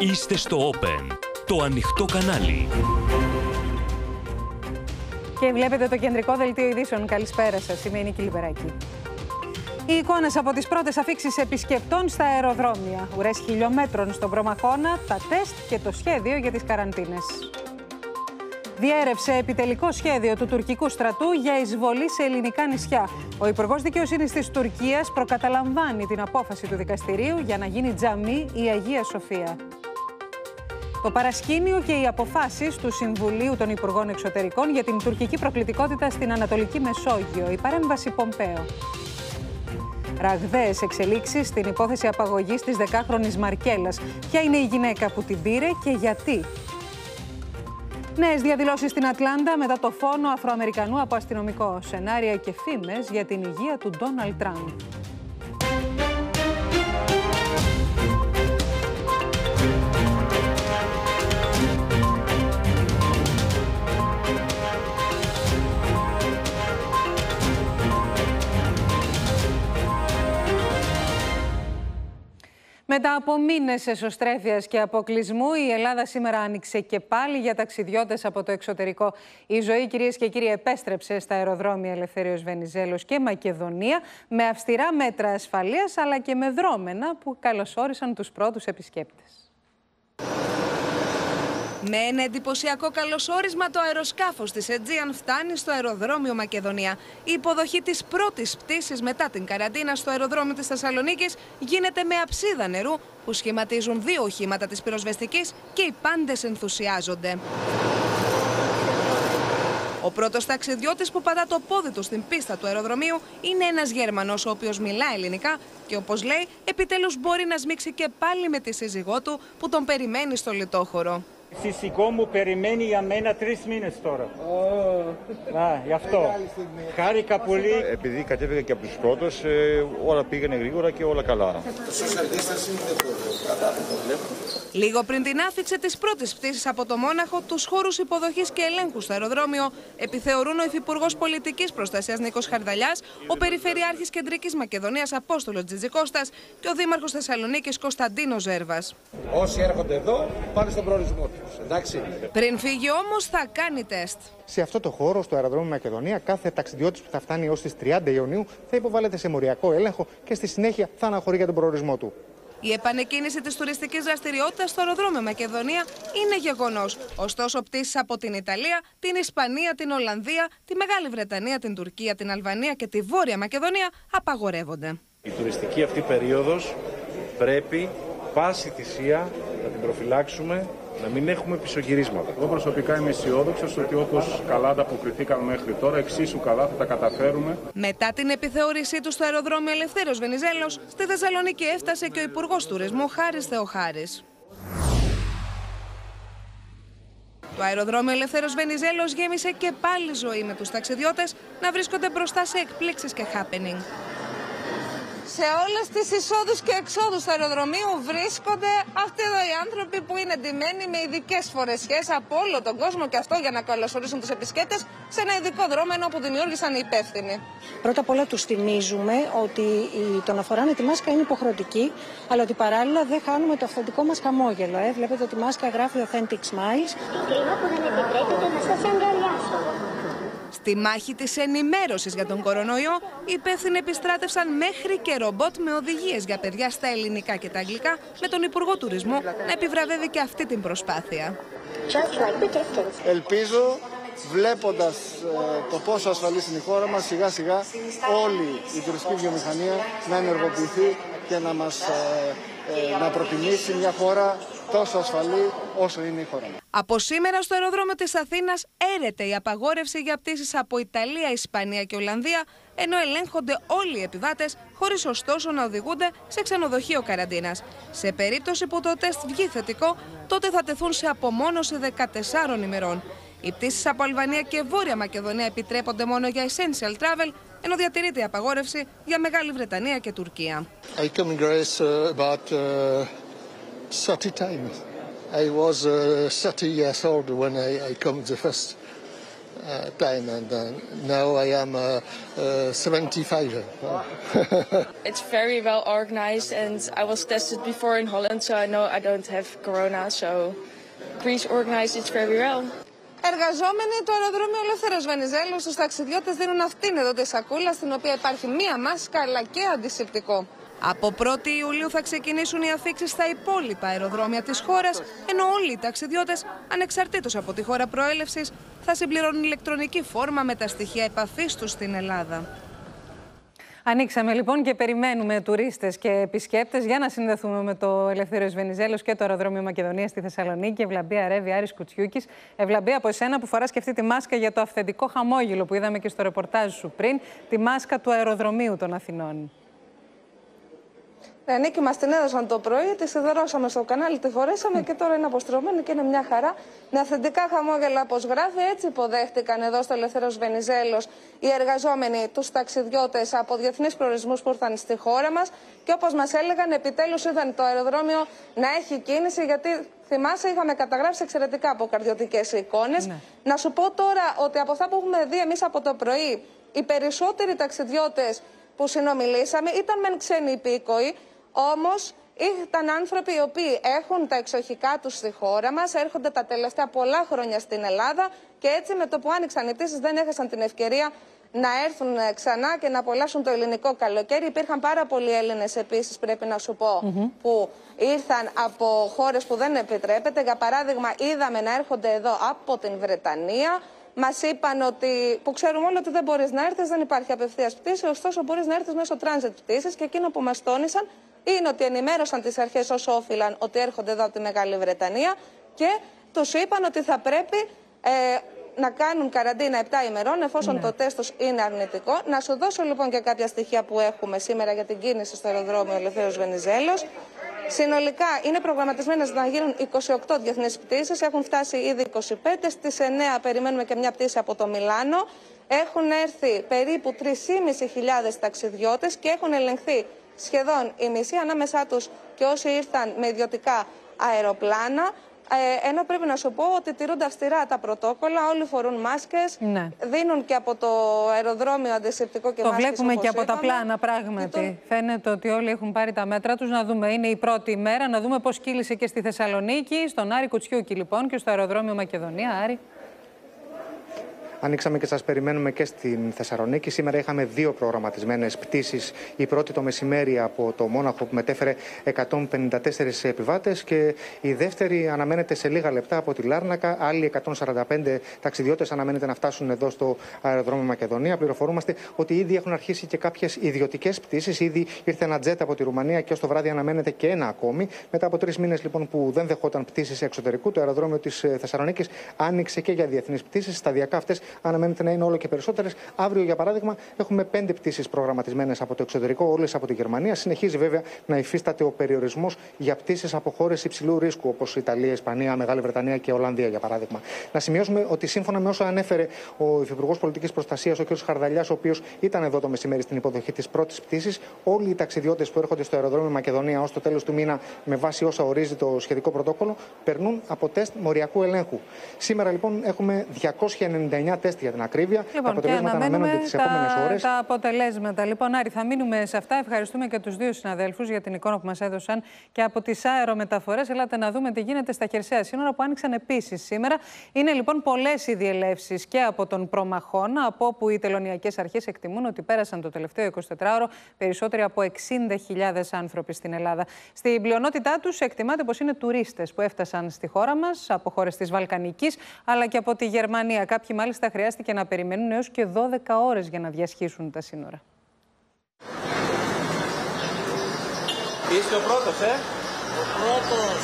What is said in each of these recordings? Είστε στο Open, το ανοιχτό κανάλι. Και βλέπετε το κεντρικό δελτίο ειδήσεων. Καλησπέρα σας, είμαι η Νίκη Λιμπεράκη. Οι εικόνες από τις πρώτες αφίξεις επισκεπτών στα αεροδρόμια, ουρές χιλιόμετρων στον Προμαχώνα, τα τεστ και το σχέδιο για τις καραντίνες. Διέρευσε επιτελικό σχέδιο του τουρκικού στρατού για εισβολή σε ελληνικά νησιά. Ο Υπουργός Δικαιοσύνης της Τουρκίας προκαταλαμβάνει την απόφαση του δικαστηρίου για να γίνει τζαμί η Αγία Σοφία. Το παρασκήνιο και οι αποφάσεις του Συμβουλίου των Υπουργών Εξωτερικών για την τουρκική προκλητικότητα στην Ανατολική Μεσόγειο, η παρέμβαση Πομπέο. Ραγδαίες εξελίξεις στην υπόθεση απαγωγής της 10χρονης Μαρκέλας. Ποια είναι η γυναίκα που την πήρε και γιατί. Νέες διαδηλώσεις στην Ατλάντα μετά το φόνο Αφροαμερικανού από αστυνομικό. Σενάρια και φήμες για την υγεία του Ντόναλντ Τραμπ. Μετά από μήνες εσωστρέφειας και αποκλεισμού, η Ελλάδα σήμερα άνοιξε και πάλι για ταξιδιώτες από το εξωτερικό. Η ζωή, κυρίες και κύριοι, επέστρεψε στα αεροδρόμια Ελευθέριος Βενιζέλος και Μακεδονία με αυστηρά μέτρα ασφαλείας αλλά και με δρόμενα που καλωσόρισαν τους πρώτους επισκέπτες. Με ένα εντυπωσιακό καλωσόρισμα το αεροσκάφος της Aegean φτάνει στο αεροδρόμιο Μακεδονία. Η υποδοχή της πρώτης πτήσης μετά την καραντίνα στο αεροδρόμιο της Θεσσαλονίκης γίνεται με αψίδα νερού που σχηματίζουν δύο οχήματα της πυροσβεστικής και οι πάντες ενθουσιάζονται. Ο πρώτος ταξιδιώτης που πατά το πόδι του στην πίστα του αεροδρομίου είναι ένας Γερμανός, ο οποίος μιλά ελληνικά και, όπως λέει, επιτέλους μπορεί να σμίξει και πάλι με τη σύζυγό του που τον περιμένει στο λιτόχωρο. Η σύζυγό μου περιμένει για μένα 3 μήνες τώρα. Να, γι' αυτό. Χάρηκα πολύ. Επειδή κατέβηκα και από τους πρώτους, όλα πήγαινε γρήγορα και όλα καλά. Λίγο πριν την άφηξη της πρώτης πτήσης από το Μόναχο, τους χώρους υποδοχής και ελέγχου στο αεροδρόμιο επιθεωρούν ο Υφυπουργός Πολιτικής Προστασίας Νίκος Χαρδαλιάς, ο Περιφερειάρχης Κεντρικής Μακεδονίας Απόστολος Τζιτζικώστας και ο Δήμαρχος Θεσσαλονίκης Κωνσταντίνος Ζέρβας. Όσοι έρχονται εδώ, πάνε στον προορισμό τους. Εντάξει. Πριν φύγει όμως, θα κάνει τεστ. Σε αυτό το χώρο, στο αεροδρόμιο Μακεδονία, κάθε ταξιδιώτης που θα φτάνει έως τις 30 Ιουνίου θα υποβάλλεται σε μοριακό έλεγχο και στη συνέχεια θα αναχωρεί για τον προορισμό του. Η επανεκκίνηση της τουριστικής δραστηριότητας στο αεροδρόμιο Μακεδονία είναι γεγονός. Ωστόσο, πτήσεις από την Ιταλία, την Ισπανία, την Ολλανδία, τη Μεγάλη Βρετανία, την Τουρκία, την Αλβανία και τη Βόρεια Μακεδονία απαγορεύονται. Η τουριστική αυτή περίοδος πρέπει πάση θυσία να την προφυλάξουμε, να μην έχουμε πισωγυρίσματα. Εγώ προσωπικά είμαι αισιόδοξος ότι όπως καλά ανταποκριθήκαμε μέχρι τώρα, εξίσου καλά θα τα καταφέρουμε. Μετά την επιθεώρησή του στο αεροδρόμιο Ελευθέριος Βενιζέλος, στη Θεσσαλονίκη έφτασε και ο Υπουργός Τουρισμού Χάρης Θεοχάρης. Το αεροδρόμιο Ελευθέριος Βενιζέλος γέμισε και πάλι ζωή με τους ταξιδιώτες να βρίσκονται μπροστά σε εκπλήξεις και happening. Σε όλες τις εισόδους και εξόδους του αεροδρομίου βρίσκονται αυτοί εδώ οι άνθρωποι που είναι ντυμένοι με ειδικές φορεσιές από όλο τον κόσμο και αυτό για να καλωσορίσουν τους επισκέπτες σε ένα ειδικό δρόμενο που δημιούργησαν οι υπεύθυνοι. Πρώτα απ' όλα τους θυμίζουμε ότι το να φοράνε τη μάσκα είναι υποχρεωτική, αλλά ότι παράλληλα δεν χάνουμε το αυθεντικό μας χαμόγελο. Βλέπετε ότι η μάσκα γράφει Authentic Smiles. Η κρίμα που δεν επιτρέπεται να σας αγκαλιάσω. Στη μάχη της ενημέρωσης για τον κορονοϊό, οι υπεύθυνοι επιστράτευσαν μέχρι και ρομπότ με οδηγίες για παιδιά στα ελληνικά και τα αγγλικά, με τον Υπουργό Τουρισμού να επιβραβεύει και αυτή την προσπάθεια. Ελπίζω, βλέποντας το πόσο ασφαλής είναι η χώρα μας, σιγά σιγά όλη η τουριστική βιομηχανία να ενεργοποιηθεί και να μας προτιμήσει μια χώρα τόσο ασφαλή όσο είναι η χώρα μας. Από σήμερα στο αεροδρόμιο της Αθήνας έρεται η απαγόρευση για πτήσεις από Ιταλία, Ισπανία και Ολλανδία, ενώ ελέγχονται όλοι οι επιβάτες, χωρίς ωστόσο να οδηγούνται σε ξενοδοχείο καραντίνας. Σε περίπτωση που το τεστ βγει θετικό, τότε θα τεθούν σε απομόνωση 14 ημερών. Οι πτήσεις από Αλβανία και Βόρεια Μακεδονία επιτρέπονται μόνο για essential travel, ενώ διατηρείται η απαγόρευση για Μεγάλη Βρετανία και Τουρκία. I was 30 years old when I came the first time, and now I am 75. It's very well organized, and I was tested before in Holland, so I know I don't have corona, so Greece organized it very well. Εργαζόμενοι του αεροδρόμιο Ελεύθερος Βενιζέλος, στους ταξιδιώτες δίνουν αυτήν εδώ τη σακούλα, στην οποία υπάρχει μία μάσκα αλλά και αντισηπτικό. Από 1η Ιουλίου θα ξεκινήσουν οι αφίξεις στα υπόλοιπα αεροδρόμια της χώρας, ενώ όλοι οι ταξιδιώτες, ανεξαρτήτως από τη χώρα προέλευσης, θα συμπληρώνουν ηλεκτρονική φόρμα με τα στοιχεία επαφής τους στην Ελλάδα. Ανοίξαμε λοιπόν και περιμένουμε τουρίστες και επισκέπτες για να συνδεθούμε με το Ελευθέριος Βενιζέλος και το αεροδρόμιο Μακεδονίας στη Θεσσαλονίκη. Ευλαμπία Ρέβη, Άρης Κουτσιούκης. Ευλαμπία, από εσένα που φοράς και αυτή τη μάσκα για το αυθεντικό χαμόγελο που είδαμε και στο ρεπορτάζ σου πριν, τη μάσκα του αεροδρομίου των Αθηνών. Ναι, Νίκη, μας την έδωσαν το πρωί, τη σιδερώσαμε στο κανάλι, τη φορέσαμε και τώρα είναι αποστρωμένη και είναι μια χαρά. Με αυθεντικά χαμόγελα, όπως γράφει, έτσι υποδέχτηκαν εδώ στο Ελευθέριος Βενιζέλος οι εργαζόμενοι, τους ταξιδιώτες από διεθνείς προορισμούς που ήρθαν στη χώρα μας. Και όπως μας έλεγαν, επιτέλους είδαν το αεροδρόμιο να έχει κίνηση, γιατί θυμάσαι, είχαμε καταγράψει εξαιρετικά αποκαρδιωτικές εικόνες. Ναι. Να σου πω τώρα ότι από αυτά που έχουμε δει εμείς από το πρωί, οι περισσότεροι ταξιδιώτες που συνομιλήσαμε ήταν μεν ξένοι υπήκοοι. Όμως ήταν άνθρωποι οι οποίοι έχουν τα εξοχικά τους στη χώρα μας, έρχονται τα τελευταία πολλά χρόνια στην Ελλάδα και έτσι με το που άνοιξαν οι πτήσεις δεν έχασαν την ευκαιρία να έρθουν ξανά και να απολαύσουν το ελληνικό καλοκαίρι. Υπήρχαν πάρα πολλοί Έλληνες επίσης, πρέπει να σου πω, που ήρθαν από χώρες που δεν επιτρέπεται. Για παράδειγμα, είδαμε να έρχονται εδώ από την Βρετανία. Μας είπαν ότι, που ξέρουμε όλοι ότι δεν μπορείς να έρθεις, δεν υπάρχει απευθείας πτήση, ωστόσο μπορείς να έρθεις μέσω transit πτήσης και εκείνο που μας τόνισαν είναι ότι ενημέρωσαν τις αρχές όσο όφυλαν ότι έρχονται εδώ από τη Μεγάλη Βρετανία και τους είπαν ότι θα πρέπει να κάνουν καραντίνα 7 ημερών εφόσον το τεστ τους είναι αρνητικό. Να σου δώσω λοιπόν και κάποια στοιχεία που έχουμε σήμερα για την κίνηση στο αεροδρόμιο Ελευθέριος Βενιζέλος. Συνολικά είναι προγραμματισμένες να γίνουν 28 διεθνείς πτήσεις, έχουν φτάσει ήδη 25, στις 9 περιμένουμε και μια πτήση από το Μιλάνο. Έχουν έρθει περίπου 3.500 ταξιδιώτες και έχουν ελεγχθεί σχεδόν η μισή, ανάμεσά τους και όσοι ήρθαν με ιδιωτικά αεροπλάνα. Ενώ πρέπει να σου πω ότι τηρούνται αυστηρά τα πρωτόκολλα, όλοι φορούν μάσκες, δίνουν και από το αεροδρόμιο αντισηπτικό και μάσκες. Το βλέπουμε και από τα πλάνα, πράγματι. Φαίνεται ότι όλοι έχουν πάρει τα μέτρα τους. Να δούμε, είναι η πρώτη ημέρα, να δούμε πώς κύλησε και στη Θεσσαλονίκη, στον Άρη Κουτσιούκη λοιπόν και στο αεροδρόμιο Μακεδονία. Άρη. Ανοίξαμε και σας περιμένουμε και στην Θεσσαλονίκη. Σήμερα είχαμε δύο προγραμματισμένες πτήσεις. Η πρώτη το μεσημέρι από το Μόναχο που μετέφερε 154 επιβάτες και η δεύτερη αναμένεται σε λίγα λεπτά από τη Λάρνακα. Άλλοι 145 ταξιδιώτες αναμένεται να φτάσουν εδώ στο αεροδρόμιο Μακεδονία. Πληροφορούμαστε ότι ήδη έχουν αρχίσει και κάποιες ιδιωτικές πτήσεις. Ήδη ήρθε ένα τζετ από τη Ρουμανία και ως το βράδυ αναμένεται και ένα ακόμη. Μετά από 3 μήνες λοιπόν που δεν δεχόταν πτήσεις εξωτερικού, το αεροδρόμιο της Θεσσαλονίκης άνοιξε και για διεθνείς πτήσεις. Σταδιακά αυτές αναμένεται να είναι όλο και περισσότερες. Αύριο, για παράδειγμα, έχουμε 5 πτήσεις προγραμματισμένες από το εξωτερικό, όλες από τη Γερμανία. Συνεχίζει βέβαια να υφίσταται ο περιορισμός για πτήσεις από χώρες υψηλού ρίσκου, όπως Ιταλία, Ισπανία, Μεγάλη Βρετανία και Ολλανδία, για παράδειγμα. Να σημειώσουμε ότι σύμφωνα με όσα ανέφερε ο Υφυπουργός Πολιτικής Προστασίας, ο κ. Χαρδαλιάς, ο οποίος ήταν εδώ το μεσημέρι στην υποδοχή της πρώτης πτήσης, όλοι οι ταξιδιώτες που έρχονται στο αεροδρόμιο Μακεδονία ως το τέλος του μήνα, με βάση όσα ορίζει το σχετικό πρωτόκολλο, περνούν από τεστ μοριακού ελέγχου. Σήμερα λοιπόν έχουμε 299 τεστ για την ακρίβεια. Λοιπόν, τα αποτελέσματα αναμένονται τις επόμενες ώρες. Τα αποτελέσματα. Λοιπόν, Άρη, θα μείνουμε σε αυτά. Ευχαριστούμε και τους δύο συναδέλφους για την εικόνα που μας έδωσαν και από τις αερομεταφορές. Ελάτε να δούμε τι γίνεται στα χερσαία σύνορα που άνοιξαν επίσης σήμερα. Είναι λοιπόν πολλές οι διελεύσεις και από τον Προμαχώνα, από όπου οι τελωνειακές αρχές εκτιμούν ότι πέρασαν το τελευταίο 24ωρο περισσότεροι από 60.000 άνθρωποι στην Ελλάδα. Στην πλειονότητά τους εκτιμάται πως είναι τουρίστες που έφτασαν στη χώρα μας από χώρες της Βαλκανικής αλλά και από τη Γερμανία. Κάποιοι μάλιστα χρειάστηκε να περιμένουν έως και 12 ώρες για να διασχίσουν τα σύνορα. Είστε ο πρώτος, Ο πρώτος.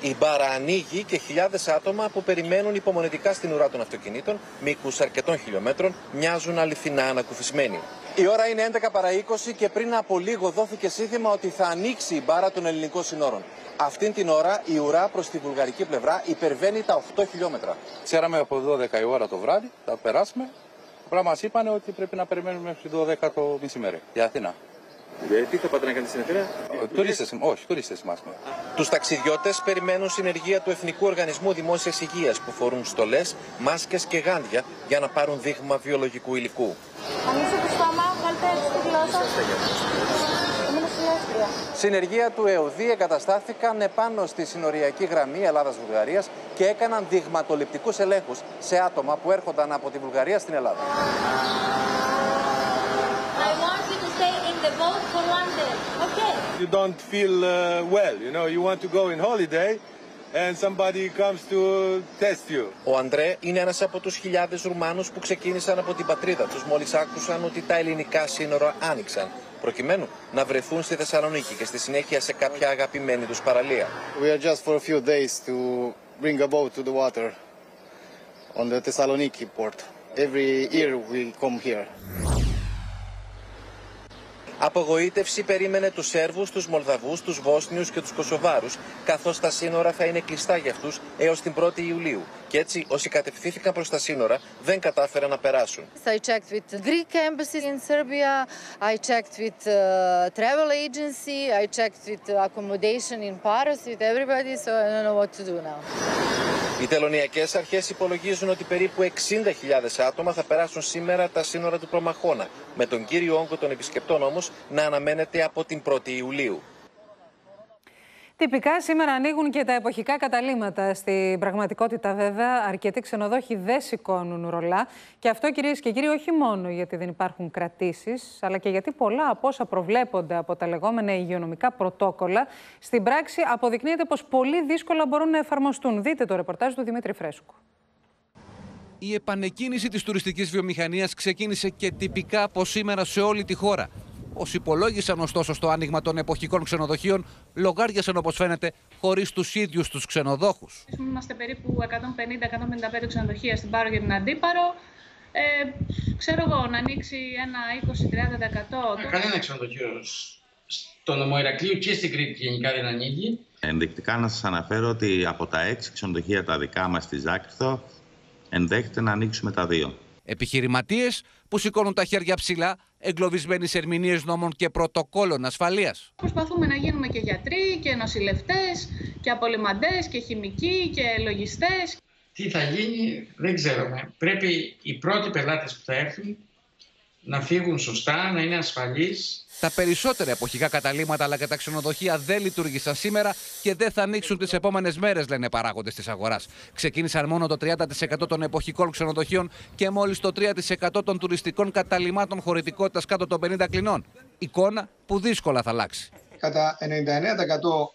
Η μπάρα ανοίγει και χιλιάδες άτομα που περιμένουν υπομονετικά στην ουρά των αυτοκινήτων, μήκους αρκετών χιλιόμετρων, μοιάζουν αληθινά ανακουφισμένοι. Η ώρα είναι 11 παρά 20 και πριν από λίγο δόθηκε σύνθημα ότι θα ανοίξει η μπάρα των ελληνικών συνόρων. Αυτήν την ώρα η ουρά προς τη βουλγαρική πλευρά υπερβαίνει τα 8 χιλιόμετρα. Ξέραμε από 12 η ώρα το βράδυ, θα περάσουμε. Απλά μας είπαν ότι πρέπει να περιμένουμε μέχρι 12 το μεσημέρι για Αθήνα. Τι θα πάτε να κάνετε στην Αθήνα? Τουρίστες, όχι, τουρίστες μας. Τους ταξιδιώτες περιμένουν συνεργεία του Εθνικού Οργανισμού Δημόσιας Υγείας που φορούν στολές, μάσκες και γάντια για να πάρουν δείγμα βιολογικού υλικού. Ανοίξτε το στόμα, βγάλτε έτσι τη γλώσσα. Συνεργεία του ΕΟΔΗ εγκαταστάθηκαν επάνω στη συνοριακή γραμμή Ελλάδας-Βουλγαρίας και έκαναν δειγματοληπτικούς ελέγχους σε άτομα που έρχονταν από τη Βουλγαρία στην Ελλάδα. You don't feel well, you know, you want to go on holiday and somebody comes to test you. Ο Αντρέ είναι ένας από τους χιλιάδες Ρουμάνους που ξεκίνησαν από την πατρίδα τους μόλις άκουσαν ότι τα ελληνικά σύνορα άνοιξαν, προκειμένου να βρεθούν στη Θεσσαλονίκη και στη συνέχεια σε κάποια αγαπημένη τους παραλία. We are just for a few days to bring a boat to the water on the Thessaloniki port. Every year we come here. Απογοήτευση περίμενε τους Σέρβους, τους Μολδαβούς, τους Βόσνιους και τους Κωσοβάρους, καθώς τα σύνορα θα είναι κλειστά για αυτούς έως την 1η Ιουλίου. Και έτσι όσοι κατευθύνθηκαν προς τα σύνορα δεν κατάφεραν να περάσουν. I checked with the Greek embassy in Serbia, I checked with travel agency, I checked with accommodation in Paris, with everybody, so I don't know what to do now. Οι τελωνιακές αρχές υπολογίζουν ότι περίπου 60.000 άτομα θα περάσουν σήμερα τα σύνορα του Προμαχώνα, με τον κύριο όγκο των επισκεπτών όμως να αναμένεται από την 1η Ιουλίου. Τυπικά σήμερα ανοίγουν και τα εποχικά καταλύματα. Στην πραγματικότητα βέβαια αρκετοί ξενοδόχοι δεν σηκώνουν ρολά. Και αυτό κυρίες και κύριοι όχι μόνο γιατί δεν υπάρχουν κρατήσεις, αλλά και γιατί πολλά από όσα προβλέπονται από τα λεγόμενα υγειονομικά πρωτόκολλα, στην πράξη αποδεικνύεται πως πολύ δύσκολα μπορούν να εφαρμοστούν. Δείτε το ρεπορτάζ του Δημήτρη Φρέσκου. Η επανεκκίνηση της τουριστικής βιομηχανίας ξεκίνησε και τυπικά από σήμερα σε όλη τη χώρα. Όσοι υπολόγισαν ωστόσο στο άνοιγμα των εποχικών ξενοδοχείων, λογάριασαν όπως φαίνεται χωρίς τους ίδιους τους ξενοδόχους. Είμαστε περίπου 150-155 ξενοδοχεία στην Πάρο και την Αντίπαρο. Ξέρω εγώ, να ανοίξει ένα 20-30%. Κανένα ξενοδοχείο στο νομό Ηρακλείου και στην Κρήτη γενικά δεν ανοίγει. Ενδεικτικά να σας αναφέρω ότι από τα 6 ξενοδοχεία τα δικά μας στη Ζάκρηθο, ενδέχεται να ανοίξουμε τα 2. Επιχειρηματίες που σηκώνουν τα χέρια ψηλά, εγκλωβισμένοι σε ερμηνείες νόμων και πρωτοκόλων ασφαλείας. Προσπαθούμε να γίνουμε και γιατροί και νοσηλευτές και απολυμαντές και χημικοί και λογιστές. Τι θα γίνει δεν ξέρουμε. Πρέπει οι πρώτοι πελάτες που θα έρθουν να φύγουν σωστά, να είναι ασφαλείς. Τα περισσότερα εποχικά καταλύματα αλλά και τα ξενοδοχεία δεν λειτουργήσαν σήμερα και δεν θα ανοίξουν τις επόμενες μέρες, λένε παράγοντες της αγοράς. Ξεκίνησαν μόνο το 30% των εποχικών ξενοδοχείων και μόλις το 3% των τουριστικών καταλυμάτων χωρητικότητας κάτω των 50 κλινών. Εικόνα που δύσκολα θα αλλάξει. Κατά 99%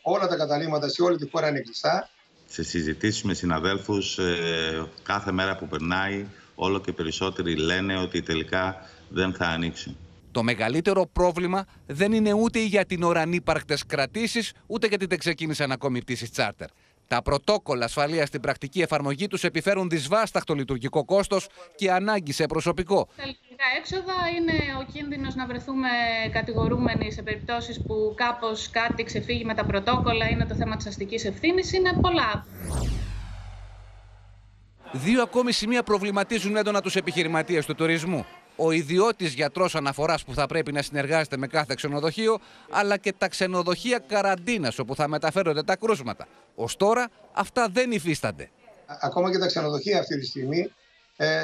όλα τα καταλύματα σε όλη τη χώρα είναι κλειστά. Σε συζητήσεις με συναδέλφους, κάθε μέρα που περνάει, όλο και περισσότεροι λένε ότι τελικά δεν θα ανοίξουν. Το μεγαλύτερο πρόβλημα δεν είναι ούτε για την ώρα ανύπαρκτες κρατήσεις, ούτε γιατί δεν ξεκίνησαν ακόμη πτήσεις τσάρτερ. Τα πρωτόκολλα ασφαλείας στην πρακτική εφαρμογή τους επιφέρουν δυσβάσταχτο λειτουργικό κόστος και ανάγκη σε προσωπικό. Τα λειτουργικά έξοδα είναι ο κίνδυνος να βρεθούμε κατηγορούμενοι σε περιπτώσεις που κάπως κάτι ξεφύγει με τα πρωτόκολλα, είναι το θέμα της αστικής ευθύνης, είναι πολλά. Δύο ακόμη σημεία προβληματίζουν έντονα τους επιχειρηματίες του τουρισμού. Ο ιδιώτης γιατρός αναφοράς που θα πρέπει να συνεργάζεται με κάθε ξενοδοχείο, αλλά και τα ξενοδοχεία καραντίνας όπου θα μεταφέρονται τα κρούσματα. Ως τώρα αυτά δεν υφίστανται. Ακόμα και τα ξενοδοχεία αυτή τη στιγμή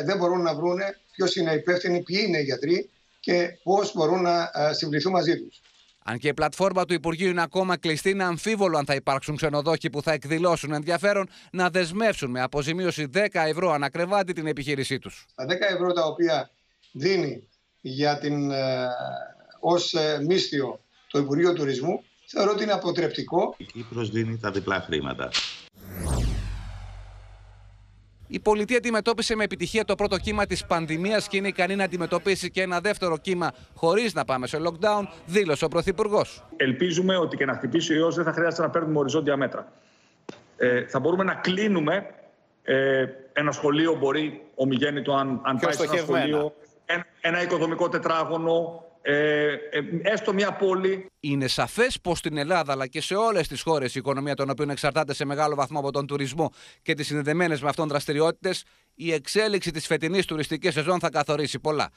δεν μπορούν να βρουν ποιος είναι υπεύθυνοι, ποιοι είναι οι γιατροί και πώς μπορούν να συμπληθούν μαζί τους. Αν και η πλατφόρμα του Υπουργείου είναι ακόμα κλειστή, είναι αμφίβολο αν θα υπάρξουν ξενοδόχοι που θα εκδηλώσουν ενδιαφέρον να δεσμεύσουν με αποζημίωση 10 ευρώ ανακρεβάτι την επιχείρησή τους. Τα 10 ευρώ τα οποία δίνει για την, ως μίσθιο το Υπουργείο Τουρισμού, θεωρώ ότι είναι αποτρεπτικό. Η Κύπρος δίνει τα διπλά χρήματα. Η πολιτεία αντιμετώπισε με επιτυχία το πρώτο κύμα της πανδημίας και είναι ικανή να αντιμετωπίσει και ένα δεύτερο κύμα χωρίς να πάμε σε lockdown, δήλωσε ο Πρωθυπουργός. Ελπίζουμε ότι και να χτυπήσει ο ιός δεν θα χρειάζεται να παίρνουμε οριζόντια μέτρα. Θα μπορούμε να κλείνουμε ένα σχολείο, μπορεί ομιγέννητο αν πάει σε ένα σχολείο, ένα οικοδομικό τετράγωνο, έστω μια πόλη. Είναι σαφές πως στην Ελλάδα αλλά και σε όλες τις χώρες η οικονομία των οποίων εξαρτάται σε μεγάλο βαθμό από τον τουρισμό και τις συνδεδεμένες με αυτόν δραστηριότητες, η εξέλιξη της φετινής τουριστικής σεζόν θα καθορίσει πολλά.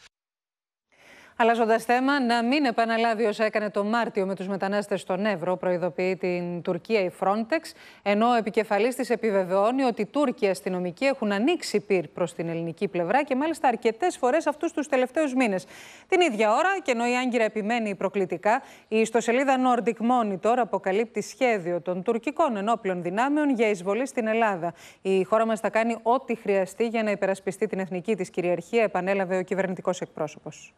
Αλλάζοντας θέμα, να μην επαναλάβει όσα έκανε το Μάρτιο με τους μετανάστες στον Εύρο, προειδοποιεί την Τουρκία η Frontex, ενώ ο επικεφαλής της επιβεβαιώνει ότι οι Τούρκοι αστυνομικοί έχουν ανοίξει πυρ προς την ελληνική πλευρά και μάλιστα αρκετές φορές αυτούς τους τελευταίους μήνες. Την ίδια ώρα, και ενώ η Άγκυρα επιμένει προκλητικά, η ιστοσελίδα Nordic Monitor αποκαλύπτει σχέδιο των τουρκικών ενόπλων δυνάμεων για εισβολή στην Ελλάδα. Η χώρα μας θα κάνει ό,τι χρειαστεί για να υπερασπιστεί την εθνική της κυριαρχία, επανέλαβε ο κυβερνητικός εκπρόσωπος.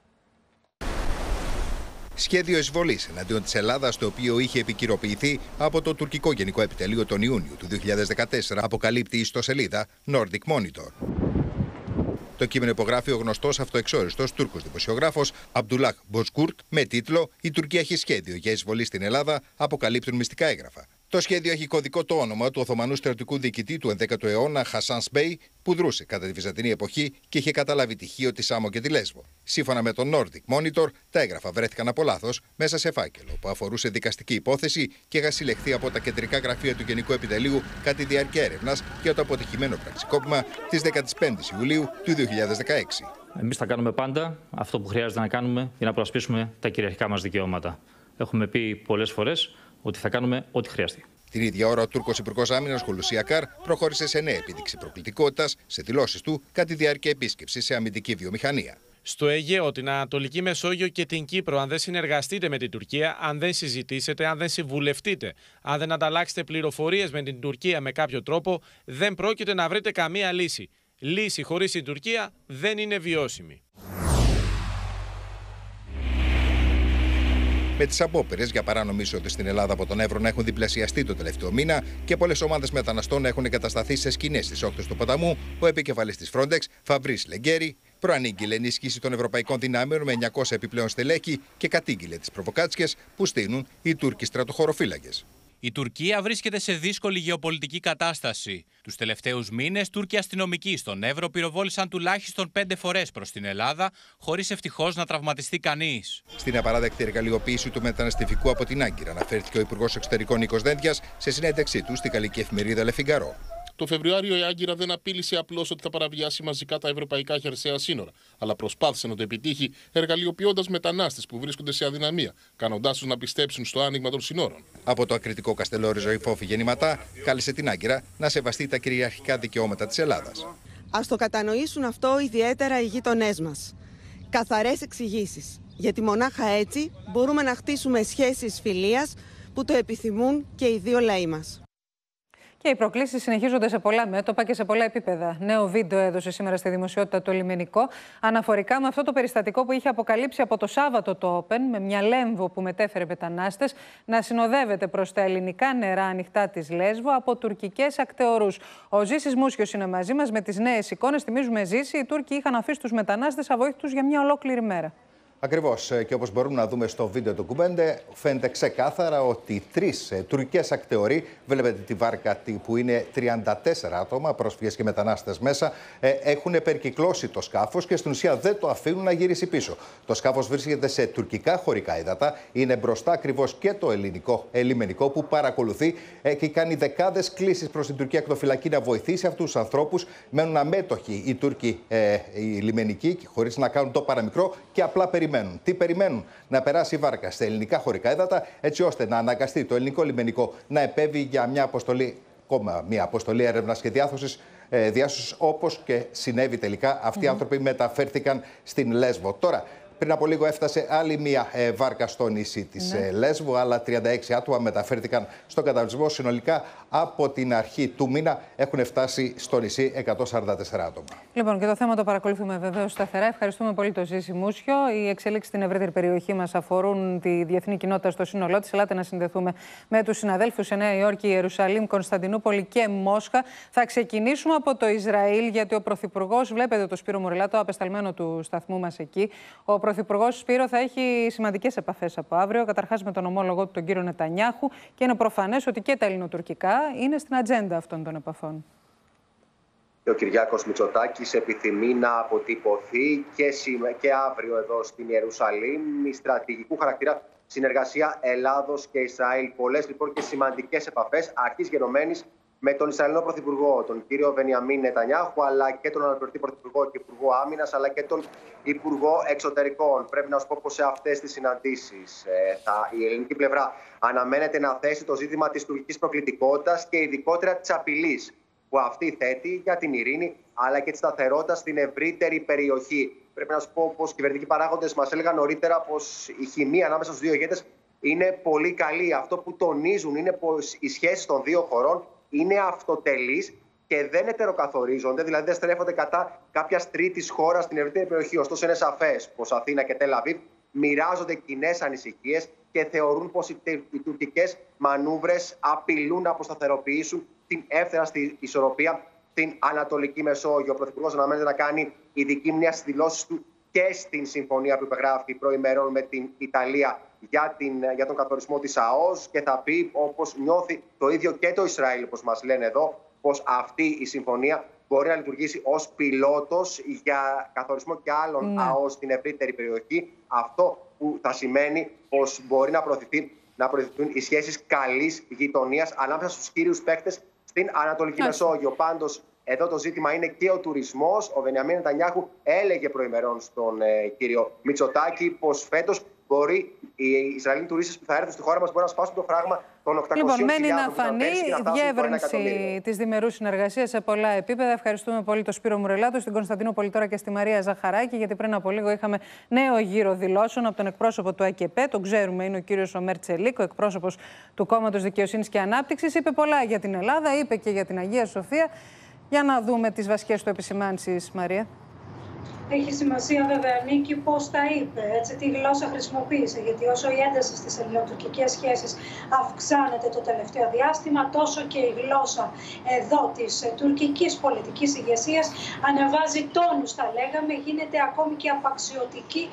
Σχέδιο εισβολής εναντίον της Ελλάδας, το οποίο είχε επικυροποιηθεί από το τουρκικό Γενικό Επιτελείο τον Ιούνιο του 2014, αποκαλύπτει η ιστοσελίδα Nordic Monitor. Το κείμενο υπογράφει ο γνωστός αυτοεξόριστος Τούρκος δημοσιογράφος Αμπτουλάχ Μποζκούρτ με τίτλο «Η Τουρκία έχει σχέδιο για εισβολή στην Ελλάδα, αποκαλύπτουν μυστικά έγγραφα». Το σχέδιο έχει κωδικό το όνομα του Οθωμανού στρατιωτικού διοικητή του 11ου αιώνα, Χασάν Σπέι, που δρούσε κατά τη Βυζαντινή εποχή και είχε καταλάβει τυχείο τη Σάμο και τη Λέσβο. Σύμφωνα με τον Nordic Monitor, τα έγγραφα βρέθηκαν από λάθος μέσα σε φάκελο που αφορούσε δικαστική υπόθεση και είχαν συλλεχθεί από τα κεντρικά γραφεία του Γενικού Επιτελείου κατά τη διάρκεια έρευνας για το αποτυχημένο πραξικόπημα τη 15η Ιουλίου του 2016. Εμείς θα κάνουμε πάντα αυτό που χρειάζεται να κάνουμε για να προασπίσουμε τα κυριαρχικά μας δικαιώματα. Έχουμε πει πολλές φορές ότι θα κάνουμε ό,τι χρειαστεί. Την ίδια ώρα, ο Τούρκος Υπουργός Άμυνας Χουλουσιακάρ προχώρησε σε νέα επίδειξη προκλητικότητας σε δηλώσεις του κατά τη διάρκεια επίσκεψης σε αμυντική βιομηχανία. Στο Αιγαίο, την Ανατολική Μεσόγειο και την Κύπρο, αν δεν συνεργαστείτε με την Τουρκία, αν δεν συζητήσετε, αν δεν συμβουλευτείτε, αν δεν ανταλλάξετε πληροφορίες με την Τουρκία με κάποιο τρόπο, δεν πρόκειται να βρείτε καμία λύση. Λύση χωρίς την Τουρκία δεν είναι βιώσιμη. Με τις απόπειρες για παράνομη είσοδο στην Ελλάδα από τον Εύρο να έχουν διπλασιαστεί το τελευταίο μήνα και πολλές ομάδες μεταναστών να έχουν εγκατασταθεί σε σκηνές στις όχθες του ποταμού, ο επικεφαλής της Frontex, Φαμπρίς Λεγκέρι, προανήγγειλε ενίσχυση των ευρωπαϊκών δυνάμεων με 900 επιπλέον στελέχη και κατήγγειλε τις προβοκάτσιες που στείλουν οι Τούρκοι στρατοχωροφύλακες. Η Τουρκία βρίσκεται σε δύσκολη γεωπολιτική κατάσταση. Τους τελευταίους μήνες, Τούρκοι αστυνομικοί στον Εύρο πυροβόλησαν τουλάχιστον 5 φορές προς την Ελλάδα, χωρίς ευτυχώς να τραυματιστεί κανείς. Στην απαράδεκτη εργαλειοποίηση του μεταναστευτικού από την Άγκυρα, αναφέρθηκε ο Υπουργός Εξωτερικών Νίκος Δένδιας σε συνέντευξή του στη γαλλική εφημερίδα Le Figaro. Το Φεβρουάριο η Άγκυρα δεν απείλησε απλώς ότι θα παραβιάσει μαζικά τα ευρωπαϊκά χερσαία σύνορα, αλλά προσπάθησε να το επιτύχει εργαλειοποιώντας μετανάστες που βρίσκονται σε αδυναμία, κάνοντάς τους να πιστέψουν στο άνοιγμα των σύνορων. Από το ακριτικό Καστελόριζο η Φόφη Γεννηματά κάλεσε την Άγκυρα να σεβαστεί τα κυριαρχικά δικαιώματα της Ελλάδας. Ας το κατανοήσουν αυτό ιδιαίτερα οι γείτονές μας. Καθαρές εξηγήσεις. Γιατί μονάχα έτσι μπορούμε να χτίσουμε σχέσεις φιλίας που το επιθυμούν και οι δύο λαοί μας. Και οι προκλήσεις συνεχίζονται σε πολλά μέτωπα και σε πολλά επίπεδα. Νέο βίντεο έδωσε σήμερα στη δημοσιότητα το λιμενικό αναφορικά με αυτό το περιστατικό που είχε αποκαλύψει από το Σάββατο το Open, με μια λέμβο που μετέφερε μετανάστες να συνοδεύεται προς τα ελληνικά νερά ανοιχτά της Λέσβο από τουρκικές ακτεωρούς. Ο Ζήσης Μούσιος είναι μαζί μας με τις νέες εικόνες. Θυμίζουμε, Ζήση, οι Τούρκοι είχαν αφήσει τους μετανάστες αβοήθητους για μια ολόκληρη μέρα. Ακριβώς, και όπως μπορούμε να δούμε στο βίντεο του κουμπέντε, φαίνεται ξεκάθαρα ότι 3 τουρκικές ακτεωροί, βλέπετε τη βάρκα που είναι 34 άτομα, πρόσφυγες και μετανάστες μέσα, έχουν περικυκλώσει το σκάφος και στην ουσία δεν το αφήνουν να γυρίσει πίσω. Το σκάφος βρίσκεται σε τουρκικά χωρικά ύδατα, είναι μπροστά ακριβώς και το ελληνικό λιμενικό που παρακολουθεί και κάνει δεκάδες κλήσεις προς την τουρκική ακτοφυλακή να βοηθήσει αυτούς τους ανθρώπους. Μένουν αμέτωχοι οι Τούρκοι οι λιμενικοί, χωρίς να κάνουν το παραμικρό και απλά περιμένουν. Τι περιμένουν? Να περάσει η βάρκα στα ελληνικά χωρικά έδατα, έτσι ώστε να αναγκαστεί το ελληνικό λιμενικό να επέβει για μια αποστολή, ακόμα μια αποστολή έρευνας και διάσωσης, όπως και συνέβη τελικά. Αυτοί οι άνθρωποι μεταφέρθηκαν στην Λέσβο. Τώρα, πριν από λίγο έφτασε άλλη μία βάρκα στο νησί της Λέσβου. Άλλα 36 άτομα μεταφέρθηκαν στον καταβλισμό. Συνολικά από την αρχή του μήνα έχουν φτάσει στο νησί 144 άτομα. Λοιπόν, και το θέμα το παρακολουθούμε βεβαίως σταθερά. Ευχαριστούμε πολύ τον Ζήση Μούσιο. Οι εξελίξεις στην ευρύτερη περιοχή μας αφορούν τη διεθνή κοινότητα στο σύνολό της. Ελάτε να συνδεθούμε με τους συναδέλφους σε Νέα Υόρκη, Ιερουσαλήμ, Κωνσταντινούπολη και Μόσχα. Θα ξεκινήσουμε από το Ισραήλ, γιατί ο Πρωθυπουργός, βλέπετε τον Σπύρο Μουριλά, το απεσταλμένο του σταθμού μας εκεί. Ο Πρωθυπουργός Σπύρο θα έχει σημαντικές επαφές από αύριο, καταρχάς με τον ομόλογο του, τον κύριο Νετανιάχου, και είναι προφανές ότι και τα ελληνοτουρκικά είναι στην ατζέντα αυτών των επαφών. Ο Κυριάκος Μητσοτάκης επιθυμεί να αποτυπωθεί και αύριο εδώ στην Ιερουσαλήμ η στρατηγικού χαρακτήρα συνεργασία Ελλάδος και Ισραήλ. Πολλές λοιπόν και σημαντικές επαφές αρχής γενομένης με τον Ισραηλινό Πρωθυπουργό, τον κύριο Βενιαμίν Νετανιάχου, αλλά και τον αναπληρωτή Πρωθυπουργό και Υπουργό Άμυνας, αλλά και τον Υπουργό Εξωτερικών. Πρέπει να σου πω πως σε αυτές τις συναντήσεις η ελληνική πλευρά αναμένεται να θέσει το ζήτημα της τουρκικής προκλητικότητας και ειδικότερα της απειλής που αυτή θέτει για την ειρήνη αλλά και τη σταθερότητα στην ευρύτερη περιοχή. Πρέπει να σου πω πως οι κυβερνητικοί παράγοντες μας έλεγαν νωρίτερα πως η χημεία ανάμεσα στους δύο ηγέτες είναι πολύ καλή. Αυτό που τονίζουν είναι πως οι σχέσεις των δύο χωρών είναι αυτοτελείς και δεν ετεροκαθορίζονται, δηλαδή δεν στρέφονται κατά κάποιας τρίτης χώρας στην ευρύτερη περιοχή. Ωστόσο, είναι σαφές πως Αθήνα και Τελ Αβίβ μοιράζονται κοινές ανησυχίες και θεωρούν πως οι τουρκικές μανούβρες απειλούν να αποσταθεροποιήσουν την εύθερα στη ισορροπία στην Ανατολική Μεσόγειο. Ο Πρωθυπουργός αναμένεται να κάνει ειδική μνήμα στις δηλώσεις του και στην συμφωνία που υπεγράφει προημερών με την Ιταλία για τον καθορισμό της ΑΟΣ, και θα πει, όπως νιώθει το ίδιο και το Ισραήλ, όπως μας λένε εδώ, πως αυτή η συμφωνία μπορεί να λειτουργήσει ως πιλότος για καθορισμό και άλλων ΑΟΣ στην ευρύτερη περιοχή. Αυτό που θα σημαίνει πως μπορεί να προωθηθούν οι σχέσεις καλής γειτονίας ανάμεσα στους κύριους παίκτες στην Ανατολική Μεσόγειο. Πάντως, εδώ το ζήτημα είναι και ο τουρισμός. Ο Βενιαμίν Νετανιάχου έλεγε προημερών στον κύριο Μητσοτάκη πως φέτος μπορεί οι Ισραηλοί τουρίστες που θα έρθουν στη χώρα μας μπορεί να σπάσουν το φράγμα των 800.000. Λοιπόν, μένει να φανεί η διεύρυνση της διμερούς συνεργασίας σε πολλά επίπεδα. Ευχαριστούμε πολύ τον Σπύρο Μουρελάτο, στην Κωνσταντινούπολη τώρα και στη Μαρία Ζαχαράκη, γιατί πριν από λίγο είχαμε νέο γύρο δηλώσεων από τον εκπρόσωπο του ΑΚΕΠΕ. Τον ξέρουμε, είναι ο κύριος Ομέρ Τσελίκ, ο εκπρόσωπος του Κόμματος Δικαιοσύνης και Ανάπτυξης. Είπε πολλά για την Ελλάδα, είπε και για την Αγία Σοφία. Για να δούμε τις βασικές του επισημάνσεις, Μαρία. Έχει σημασία, βέβαια, Νίκη, πώς τα είπε, έτσι, τι γλώσσα χρησιμοποίησε. Γιατί όσο η ένταση στις ελληνοτουρκικές σχέσεις αυξάνεται το τελευταίο διάστημα, τόσο και η γλώσσα εδώ της τουρκικής πολιτικής ηγεσίας ανεβάζει τόνους, θα λέγαμε, γίνεται ακόμη και απαξιωτική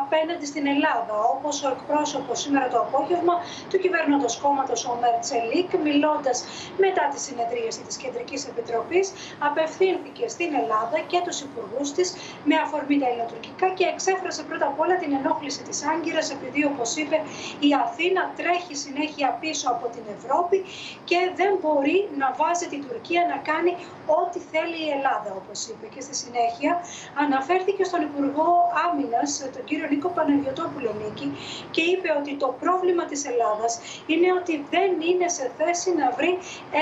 απέναντι στην Ελλάδα. Όπως ο εκπρόσωπος σήμερα το απόγευμα του κυβέρνοντος κόμματος, ο Ομέρ Τσελίκ, μιλώντας μετά τη συνεδρίαση της Κεντρικής Επιτροπής, απευθύνθηκε στην Ελλάδα και τους υπουργούς της με αφορμή τα ελληνοτουρκικά και εξέφρασε πρώτα απ' όλα την ενόχληση της Άγκυρας, επειδή, όπως είπε, η Αθήνα τρέχει συνέχεια πίσω από την Ευρώπη και δεν μπορεί να βάζει την Τουρκία να κάνει ό,τι θέλει η Ελλάδα, όπως είπε. Και στη συνέχεια αναφέρθηκε στον Υπουργό Άμυνας, τον κύριο Νίκο Παναγιωτόπουλο, Νίκη, και είπε ότι το πρόβλημα της Ελλάδας είναι ότι δεν είναι σε θέση να βρει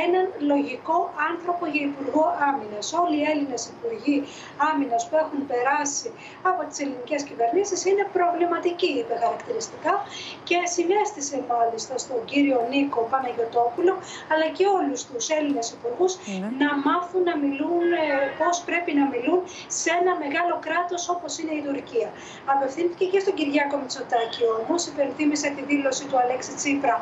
έναν λογικό άνθρωπο για Υπουργό Άμυνας. Όλοι οι Έλληνες υπουργοί Άμυνας που έχουν περάσει από τις ελληνικές κυβερνήσεις είναι προβληματική, είπε χαρακτηριστικά, και συνέστησε μάλιστα στον κύριο Νίκο Παναγιωτόπουλο αλλά και όλους τους Έλληνες υπουργούς να μάθουν να μιλούν, πώς πρέπει να μιλούν σε ένα μεγάλο κράτος όπως είναι η Τουρκία. Απευθύνθηκε και στον Κυριάκο Μητσοτάκη όμως, υπενθύμησε τη δήλωση του Αλέξη Τσίπρα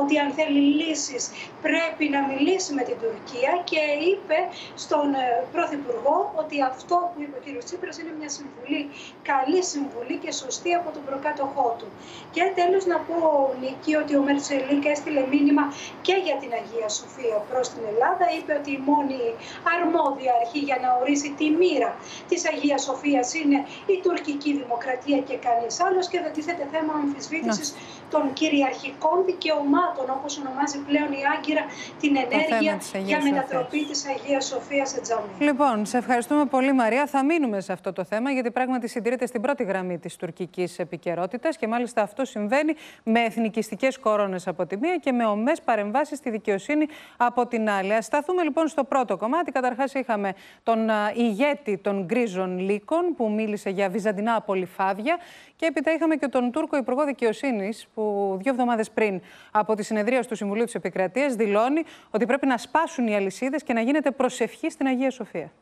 ότι αν θέλει λύσεις πρέπει να μιλήσει με την Τουρκία, και είπε στον Πρωθυπουργό ότι αυτό που είπε ο κύριος Τσίπρας είναι μια συμβουλή, καλή συμβουλή και σωστή από τον προκάτοχό του. Και τέλος να πω, Νίκη, ότι ο Ομέρ Τσελίκ έστειλε μήνυμα και για την Αγία Σοφία προς την Ελλάδα. Είπε ότι η μόνη αρμόδια αρχή για να ορίσει τη μοίρα της Αγίας Σοφίας είναι η τουρκική δημοκρατία και κανείς άλλος, και δεν τίθεται θέμα αμφισβήτησης των κυριαρχικών δικαιωμάτων, όπως ονομάζει πλέον η Άγκυρα την ενέργεια για μετατροπή της Αγίας Σοφίας σε τζαμί. Λοιπόν, σε ευχαριστούμε πολύ, Μαρία. Θα μείνουμε σε αυτό το θέμα, γιατί πράγματι συντηρείται στην πρώτη γραμμή της τουρκικής επικαιρότητας, και μάλιστα αυτό συμβαίνει με εθνικιστικές κορώνες από τη μία και με ομές παρεμβάσεις στη δικαιοσύνη από την άλλη. Ας σταθούμε λοιπόν στο πρώτο κομμάτι. Καταρχάς, είχαμε τον ηγέτη των γκρίζων λύκων που μίλησε για βυζαντινά απολυφάδια, και έπειτα είχαμε και τον Τούρκο Υπουργό Δικαιοσύνης που 2 εβδομάδες πριν από τη συνεδρίαση του Συμβουλίου της Επικρατείας δηλώνει ότι πρέπει να σπάσουν οι αλυσίδες και να γίνεται προσευχή στην Αγία Σοφία.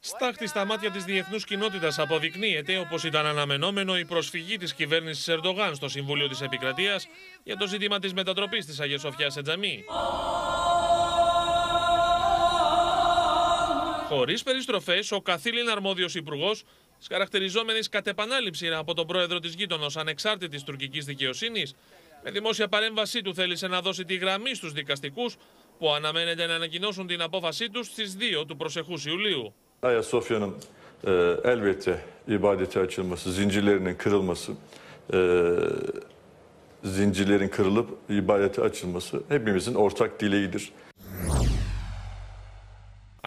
Στάχτη στα μάτια της διεθνούς κοινότητας αποδεικνύεται, όπως ήταν αναμενόμενο, η προσφυγή της κυβέρνησης Ερντογάν στο Συμβούλιο της Επικρατείας για το ζήτημα της μετατροπής της Αγίας Σοφιάς σε τζαμί. Χωρίς περιστροφές, ο καθήλυν αρμόδιος υπουργός, χαρακτηριζόμενης κατ' επανάληψη από τον πρόεδρο της γείτονος ανεξάρτητης τουρκικής δικαιοσύνης, με δημόσια παρέμβασή του θέλησε να δώσει τη γραμμή στους δικαστικούς που αναμένεται να ανακοινώσουν την απόφασή τους στις 2 του προσεχούς Ιουλίου. zincirlerin kırılıp ibadete açılması hepimizin ortak dileğidir.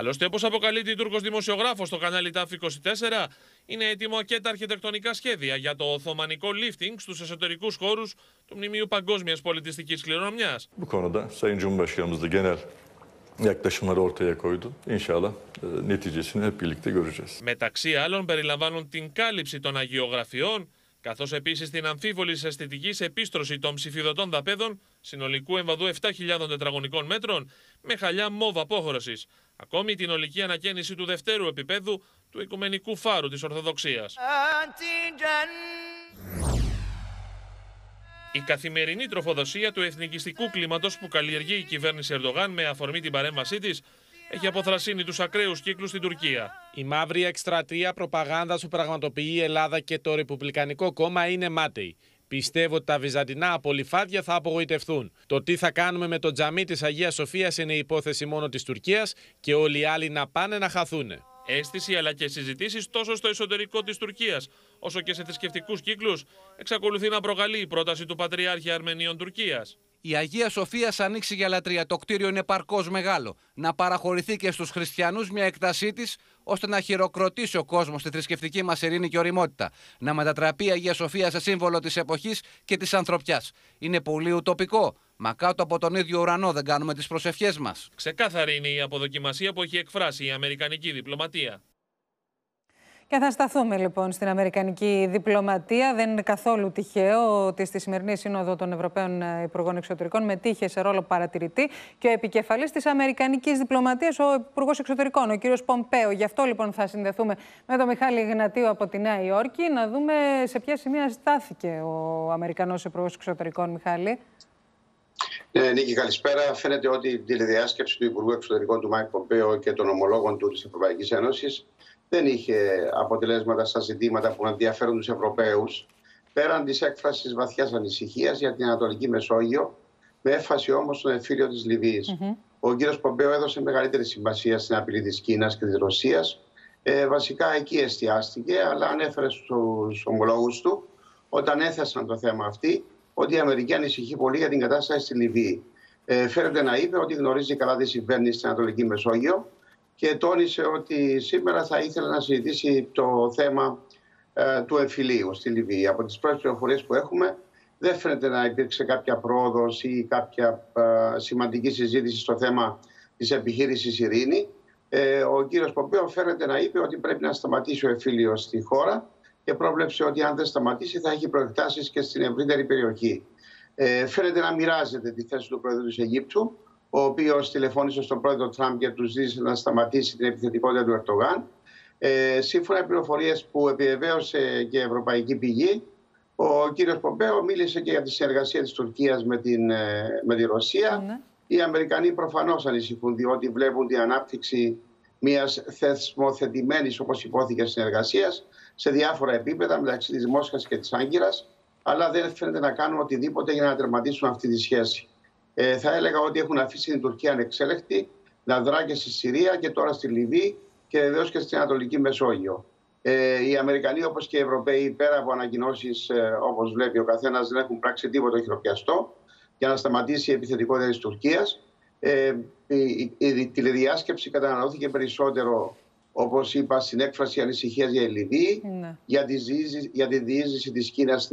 Άλλωστε, όπως αποκαλείται η Τούρκος δημοσιογράφος στο κανάλι TAF24, είναι έτοιμο και τα αρχιτεκτονικά σχέδια για το οθωμανικό lifting στους εσωτερικούς χώρους του Μνημείου Παγκόσμιας Πολιτιστικής Κληρονομιάς. Bu konuda Sayın Cumhurbaşkanımız da genel yaklaşımları ortaya koydu. İnşallah neticesini hep birlikte göreceğiz. Μεταξύ άλλων, περιλαμβάνουν την κάλυψη των αγιογραφιών, καθώς επίσης την αμφίβολη αισθητικής επίστρωση των ψηφιδωτών δαπέδων συνολικού εμβαδού 7.000 τετραγωνικών μέτρων με χαλιά μόβ απόχωρωσης. Ακόμη την ολική ανακαίνιση του δευτέρου επίπεδου του Οικουμενικού Φάρου της Ορθοδοξίας. Η καθημερινή τροφοδοσία του εθνικιστικού κλίματος που καλλιεργεί η κυβέρνηση Ερντογάν με αφορμή την παρέμβασή της έχει αποθρασύνει τους ακραίους κύκλους στην Τουρκία. Η μαύρη εκστρατεία προπαγάνδας που πραγματοποιεί η Ελλάδα και το Ρεπουμπλικανικό Κόμμα είναι μάταιη. Πιστεύω ότι τα βυζαντινά απολυφάδια θα απογοητευθούν. Το τι θα κάνουμε με το τζαμί της Αγίας Σοφίας είναι υπόθεση μόνο της Τουρκίας και όλοι οι άλλοι να πάνε να χαθούν. Αίσθηση αλλά και συζητήσεις τόσο στο εσωτερικό της Τουρκίας όσο και σε θρησκευτικούς κύκλους εξακολουθεί να προκαλεί η πρόταση του Πατριάρχη Αρμενίων Τουρκίας. Η Αγία Σοφία ανοίξει για λατρεία. Το κτίριο είναι παρκώς μεγάλο. Να παραχωρηθεί και στους χριστιανούς μια έκτασή της, ώστε να χειροκροτήσει ο κόσμος τη θρησκευτική μας ειρήνη και ωριμότητα. Να μετατραπεί η Αγία Σοφία σε σύμβολο της εποχής και της ανθρωπιάς. Είναι πολύ ουτοπικό. Μα κάτω από τον ίδιο ουρανό δεν κάνουμε τις προσευχές μας. Ξεκάθαρη είναι η αποδοκιμασία που έχει εκφράσει η αμερικανική διπλωματία. Και θα σταθούμε λοιπόν στην αμερικανική διπλωματία. Δεν είναι καθόλου τυχαίο ότι στη σημερινή Σύνοδο των Ευρωπαίων Υπουργών Εξωτερικών μετήχε σε ρόλο παρατηρητή και ο επικεφαλής της αμερικανικής διπλωματίας, ο Υπουργός Εξωτερικών, ο κύριος Πομπέο. Γι' αυτό λοιπόν θα συνδεθούμε με τον Μιχάλη Γνατίου από τη Νέα Υόρκη, να δούμε σε ποια σημεία στάθηκε ο Αμερικανός Υπουργός Εξωτερικών, Μιχάλη. Ναι, Νίκη, καλησπέρα. Φαίνεται ότι η τηλεδιάσκεψη του Υπουργού Εξωτερικών του Μάικ Πομπέο και των ομολόγων του της Ευρωπαϊκής Ένωσης δεν είχε αποτελέσματα στα ζητήματα που ενδιαφέρουν τους Ευρωπαίους, πέραν της έκφρασης βαθιάς ανησυχίας για την Ανατολική Μεσόγειο, με έφαση όμως στον εμφύλιο της Λιβύης. Ο κύριος Πομπέο έδωσε μεγαλύτερη σημασία στην απειλή της Κίνας και της Ρωσίας. Βασικά εκεί εστιάστηκε, αλλά ανέφερε στους ομολόγους του, όταν έθεσαν το θέμα αυτή, ότι η Αμερική ανησυχεί πολύ για την κατάσταση στη Λιβύη. Φαίνεται να είπε ότι γνωρίζει καλά τι συμβαίνει στην Ανατολική Μεσόγειο και τόνισε ότι σήμερα θα ήθελε να συζητήσει το θέμα του εμφυλίου στη Λιβύη. Από τις πρώτες πληροφορίες που έχουμε, δεν φαίνεται να υπήρξε κάποια πρόοδος ή κάποια σημαντική συζήτηση στο θέμα της επιχείρησης Ειρήνη. Ο κύριος Πομπέο φαίνεται να είπε ότι πρέπει να σταματήσει ο εμφύλιος στη χώρα και πρόβλεψε ότι αν δεν σταματήσει θα έχει προεκτάσεις και στην ευρύτερη περιοχή. Φαίνεται να μοιράζεται τη θέση του Πρόεδρου της Αιγύπτου, ο οποίος τηλεφώνησε στον πρόεδρο Τραμπ και του ζήτησε να σταματήσει την επιθετικότητα του Ερντογάν. Σύμφωνα με πληροφορίες που επιβεβαίωσε και ευρωπαϊκή πηγή, ο κύριος Πομπέο μίλησε και για τη συνεργασία της Τουρκίας με τη Ρωσία. Ναι. Οι Αμερικανοί προφανώς ανησυχούν, διότι βλέπουν την ανάπτυξη μιας θεσμοθετημένης, όπως υπόθηκε, συνεργασίας σε διάφορα επίπεδα μεταξύ της Μόσχας και της Άγκυρας, αλλά δεν φαίνεται να κάνουν οτιδήποτε για να τερματίσουν αυτή τη σχέση. Θα έλεγα ότι έχουν αφήσει την Τουρκία ανεξέλεκτη, να δρά και στη Συρία και τώρα στη Λιβύη και βεβαίως και στην Ανατολική Μεσόγειο. Οι Αμερικανοί, όπως και οι Ευρωπαίοι, πέρα από ανακοινώσεις, όπως βλέπει ο καθένας, δεν έχουν πράξει τίποτα χειροπιαστό για να σταματήσει η επιθετικότητα της Τουρκίας. Η τηλεδιάσκεψη καταναλώθηκε περισσότερο, όπως είπα, στην έκφραση ανησυχίας για η Λιβύη, ναι, για τη διείσδυση της Κίνας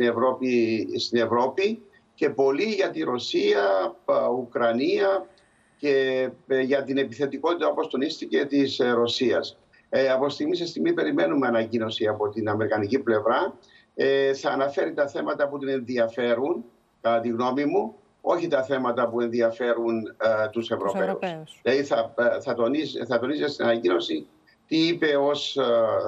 στην Ευρώπη και πολύ για τη Ρωσία, Ουκρανία και για την επιθετικότητα, όπως τονίστηκε, της Ρωσίας. Από στιγμή σε στιγμή περιμένουμε ανακοίνωση από την αμερικανική πλευρά. Θα αναφέρει τα θέματα που την ενδιαφέρουν, κατά τη γνώμη μου, όχι τα θέματα που ενδιαφέρουν τους Ευρωπαίους. Δηλαδή θα τονίζει στην ανακοίνωση τι είπε ως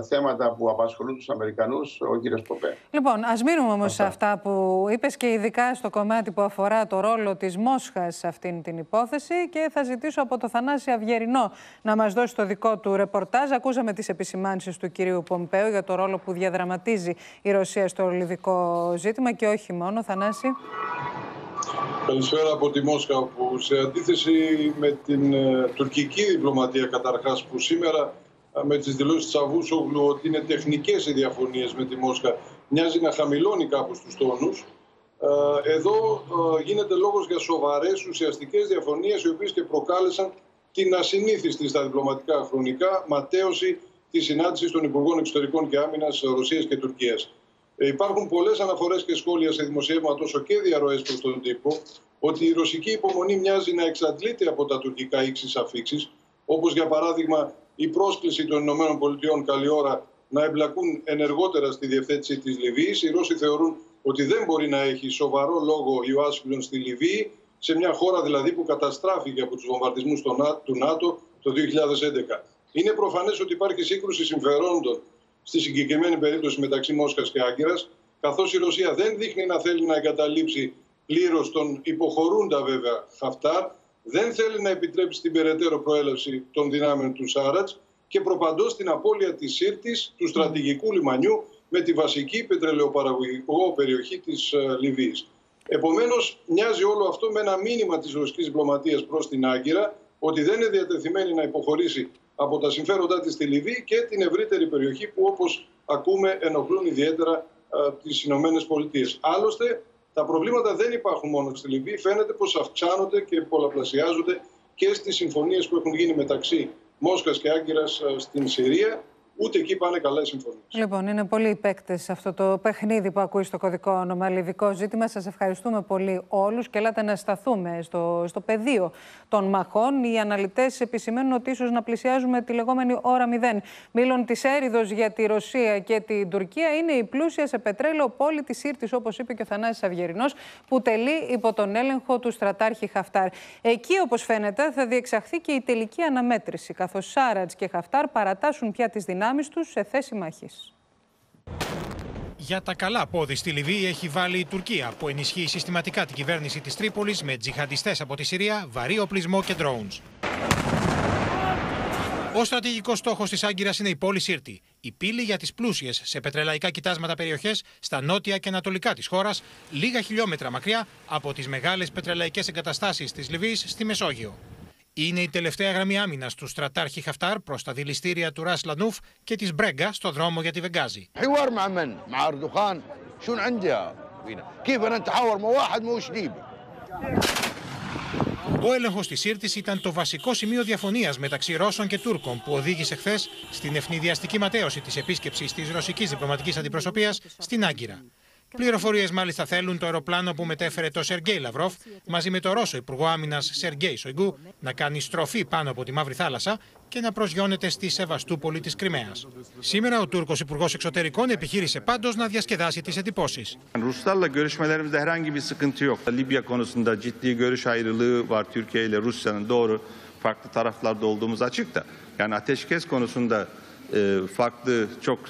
θέματα που απασχολούν τους Αμερικανούς ο κύριος Πομπέο. Λοιπόν, ας μείνουμε όμως σε αυτά που είπες και ειδικά στο κομμάτι που αφορά το ρόλο της Μόσχας σε αυτήν την υπόθεση και θα ζητήσω από τον Θανάση Αυγερινό να μας δώσει το δικό του ρεπορτάζ. Ακούσαμε τις επισημάνσεις του κυρίου Πομπέου για το ρόλο που διαδραματίζει η Ρωσία στο λιβικό ζήτημα και όχι μόνο. Θανάση. Καλησπέρα από τη Μόσχα, που σε αντίθεση με την τουρκική διπλωματία καταρχάς, που σήμερα με τις δηλώσεις της Αβούσογλου ότι είναι τεχνικές οι διαφωνίες με τη Μόσχα, μοιάζει να χαμηλώνει κάπως τους τόνους. Εδώ γίνεται λόγος για σοβαρές ουσιαστικές διαφωνίες, οι οποίες και προκάλεσαν την ασυνήθιστη στα διπλωματικά χρονικά ματέωση της συνάντησης των Υπουργών Εξωτερικών και Άμυνας Ρωσίας και Τουρκίας. Υπάρχουν πολλές αναφορές και σχόλια σε δημοσιεύματα, όσο και διαρροές προς τον τύπο, ότι η ρωσική υπομονή μοιάζει να εξαντλείται από τα τουρκικά ύξεις αφίξεις, όπως για παράδειγμα η πρόσκληση των ΗΠΑ καλή ώρα να εμπλακούν ενεργότερα στη διευθέτηση της Λιβύης. Οι Ρώσοι θεωρούν ότι δεν μπορεί να έχει σοβαρό λόγο η Ουάσιγκτον στη Λιβύη, σε μια χώρα δηλαδή που καταστράφηκε από τους βομβαρδισμούς του ΝΑΤΟ το 2011. Είναι προφανές ότι υπάρχει σύγκρουση συμφερόντων στη συγκεκριμένη περίπτωση μεταξύ Μόσχας και Άγκυρας, καθώς η Ρωσία δεν δείχνει να θέλει να εγκαταλείψει πλήρως τον υποχωρούντα βέβαια Χαφτάρ, δεν θέλει να επιτρέψει την περαιτέρω προέλευση των δυνάμεων του Σάρατς και προπαντός την απώλεια της Σύρτης, του στρατηγικού λιμανιού, με τη βασική πετρελαιοπαραγωγική περιοχή της Λιβύης. Επομένως, μοιάζει όλο αυτό με ένα μήνυμα της ρωσικής διπλωματίας προς την Άγκυρα, ότι δεν είναι διατεθειμένη να υποχωρήσει από τα συμφέροντά της στη Λιβύη και την ευρύτερη περιοχή που, όπως ακούμε, ενοχλούν ιδιαίτερα τις Ηνωμένες Πολιτείες. Άλλωστε, τα προβλήματα δεν υπάρχουν μόνο στη Λιβύη, φαίνεται πως αυξάνονται και πολλαπλασιάζονται και στις συμφωνίες που έχουν γίνει μεταξύ Μόσχας και Άγκυρας στην Συρία. Ούτε εκεί πάνε καλά οι συμφωνίες. Λοιπόν, είναι πολλοί παίκτες αυτό το παιχνίδι που ακούει στο κωδικό όνομα λιβικό ζήτημα. Σας ευχαριστούμε πολύ όλους και ελάτε να σταθούμε στο πεδίο των μαχών. Οι αναλυτές επισημαίνουν ότι ίσως να πλησιάζουμε τη λεγόμενη ώρα 0. Μήλων της έριδος για τη Ρωσία και την Τουρκία είναι η πλούσια σε πετρέλαιο πόλη της Σύρτης, όπως είπε και ο Θανάσης Αυγερινός, που τελεί υπό τον έλεγχο του στρατάρχη Χαφτάρ. Εκεί, όπως φαίνεται, θα διεξαχθεί και η τελική αναμέτρηση, καθώς Σάρατς και Χαφτάρ παρατάσσουν πια τις δυνάμεις τους σε θέση μάχης. Για τα καλά πόδι στη Λιβύη έχει βάλει η Τουρκία, που ενισχύει συστηματικά την κυβέρνηση της Τρίπολης με τζιχαντιστές από τη Συρία, βαρύ οπλισμό και ντρόουνς. Ο στρατηγικός στόχος της Άγκυρας είναι η πόλη Σύρτη, η πύλη για τις πλούσιες σε πετρελαϊκά κοιτάσματα περιοχές στα νότια και ανατολικά της χώρας, λίγα χιλιόμετρα μακριά από τις μεγάλες πετρελαϊκές εγκαταστάσεις της Λιβύης στη Μεσόγειο. Είναι η τελευταία γραμμή άμυνας του στρατάρχη Χαφτάρ προς τα δηληστήρια του Ρας Λανούφ και της Μπρέγκα στο δρόμο για τη Βεγγάζη. Ο έλεγχος της Σύρτης ήταν το βασικό σημείο διαφωνίας μεταξύ Ρώσων και Τούρκων, που οδήγησε χθες στην ευνηδιαστική ματέωση της επίσκεψης της ρωσικής διπλωματικής αντιπροσωπείας στην Άγκυρα. Πληροφορίες μάλιστα θέλουν το αεροπλάνο που μετέφερε το Σεργέη Λαυρόφ μαζί με το Ρώσο Υπουργό Άμυνας Σεργέη Σοϊγκού να κάνει στροφή πάνω από τη Μαύρη Θάλασσα και να προσγειώνεται στη Σεβαστούπολη της Κριμαίας. Σήμερα ο Τούρκος Υπουργός Εξωτερικών επιχείρησε πάντως να διασκεδάσει τις εντυπώσεις. Farklı çok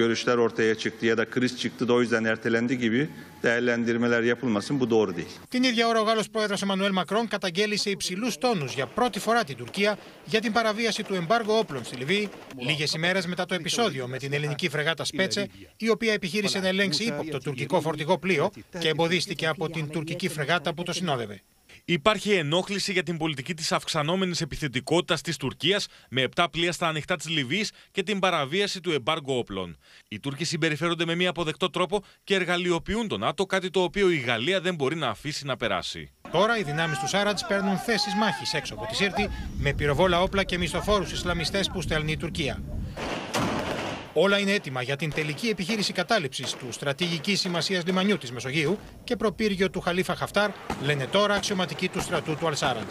görüşler ortaya çıktı ya da kriz çıktı da o yüzden ertelendi gibi değerlendirmeler yapılmasın, bu doğru değil. Την ίδια ώρα ο Γάλλος πρόεδρος Εμμανουέλ Μακρόν καταγγέλισε υψηλούς τόνους για πρώτη φορά την Τουρκία για την παραβίαση του εμπάργου όπλων στη Λιβύη, λίγες ημέρες μετά το επεισόδιο με την ελληνική φρεγάτα Σπέτσε, η οποία επιχείρησε να ελέγξει ύποπτο τουρκικό φορτηγό πλοίο και εμποδίστηκε από την τουρκική φρεγάτα που το συνόδευε. Υπάρχει ενόχληση για την πολιτική της αυξανόμενης επιθετικότητας της Τουρκίας με 7 πλοία στα ανοιχτά της Λιβύης και την παραβίαση του εμπάργου όπλων. Οι Τούρκοι συμπεριφέρονται με μία αποδεκτό τρόπο και εργαλειοποιούν τον ΝΑΤΟ, κάτι το οποίο η Γαλλία δεν μπορεί να αφήσει να περάσει. Τώρα οι δυνάμεις του Σάρατς παίρνουν θέσεις μάχης έξω από τη Σύρτη με πυροβόλα όπλα και μισθοφόρους Ισλαμιστές που στέλνει η Τουρκία. Όλα είναι έτοιμα για την τελική επιχείρηση κατάληψης του στρατηγικής σημασίας λιμανιού της Μεσογείου και προπύργιο του Χαλίφα Χαφτάρ, λένε τώρα αξιωματικοί του στρατού του Αλ-Σάραντ.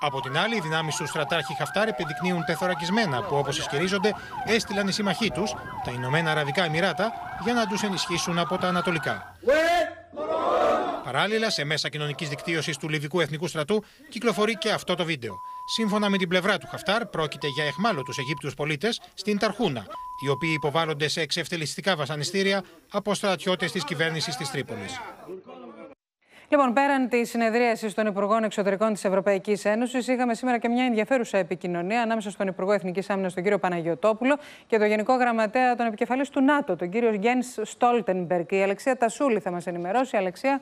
Από την άλλη, οι δυνάμεις του στρατάρχη Χαφτάρ επιδεικνύουν τεθωρακισμένα που, όπως ισχυρίζονται, έστειλαν οι συμμαχοί τους, τα Ηνωμένα Αραβικά Εμιράτα, για να τους ενισχύσουν από τα ανατολικά. Παράλληλα, σε μέσα κοινωνικής δικτύωσης του Λιβικού Εθνικού Στρατού κυκλοφορεί και αυτό το βίντεο. Σύμφωνα με την πλευρά του Χαφτάρ, πρόκειται για αιχμάλωτους Αιγύπτιους πολίτες στην Ταρχούνα, οι οποίοι υποβάλλονται σε εξευτελιστικά βασανιστήρια από στρατιώτες της κυβέρνησης της Τρίπολης. Λοιπόν, πέραν τη συνεδρίαση των Υπουργών Εξωτερικών της Ευρωπαϊκής Ένωσης, είχαμε σήμερα και μια ενδιαφέρουσα επικοινωνία ανάμεσα στον Υπουργό Εθνικής Άμυνας, τον κύριο Παναγιωτόπουλο, και τον Γενικό Γραμματέα των Επικεφαλής του ΝΑΤΟ, τον κύριο Γιένς Στόλτενμπεργκ. Η Αλεξία Τασούλη θα μας ενημερώσει. Αλεξία.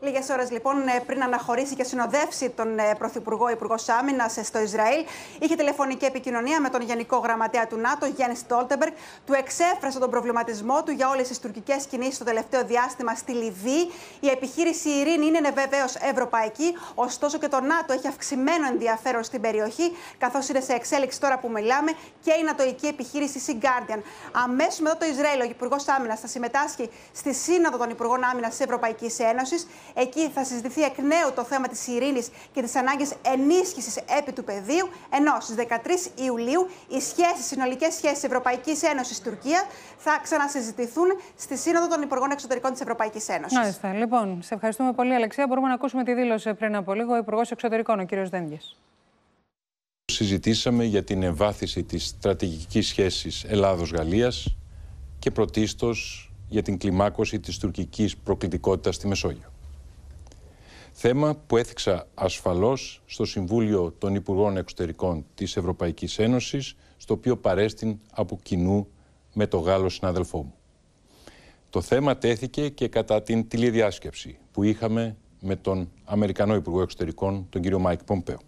Λίγες ώρες λοιπόν πριν αναχωρήσει και συνοδεύσει τον Πρωθυπουργό Υπουργός Άμυνας στο Ισραήλ, είχε τηλεφωνική επικοινωνία με τον Γενικό Γραμματέα του ΝΑΤΟ, Γιάννη Στόλτεμπεργκ. Του εξέφρασε τον προβληματισμό του για όλες τις τουρκικές κινήσεις το τελευταίο διάστημα στη Λιβύη. Η επιχείρηση Ειρήνη είναι βεβαίως ευρωπαϊκή, ωστόσο και το ΝΑΤΟ έχει αυξημένο ενδιαφέρον στην περιοχή, καθώς είναι σε εξέλιξη τώρα που μιλάμε και η νατοϊκή επιχείρηση Sea Guardian. Αμέσως μετά το Ισραήλ, ο Υπουργός Άμυνας θα συμμετάσχει στη Σύνοδο των Υπουργών Άμυνας της Ευρωπαϊκής Ένωσης. Εκεί θα συζητηθεί εκ νέου το θέμα της ειρήνης και της ανάγκης ενίσχυσης επί του πεδίου, ενώ στις 13 Ιουλίου οι συνολικές σχέσεις Ευρωπαϊκής Ένωσης-Τουρκία θα ξανασυζητηθούν στη Σύνοδο των Υπουργών Εξωτερικών της Ευρωπαϊκής Ένωσης. Μάλιστα. Λοιπόν, σε ευχαριστούμε πολύ, Αλεξία. Μπορούμε να ακούσουμε τη δήλωση πριν από λίγο ο Υπουργός Εξωτερικών, ο κύριος Δένδιας. Συζητήσαμε για την εμβάθυνση της στρατηγικής σχέσης Ελλάδος-Γαλλίας και πρωτίστως για την κλιμάκωση της τουρκικής προκλητικότητας στη Μεσόγειο. Θέμα που έθιξα ασφαλώς στο Συμβούλιο των Υπουργών Εξωτερικών της Ευρωπαϊκής Ένωσης, στο οποίο παρέστην από κοινού με τον Γάλλο συνάδελφό μου. Το θέμα τέθηκε και κατά την τηλεδιάσκεψη που είχαμε με τον Αμερικανό Υπουργό Εξωτερικών, τον κύριο Μάικ Πομπέο.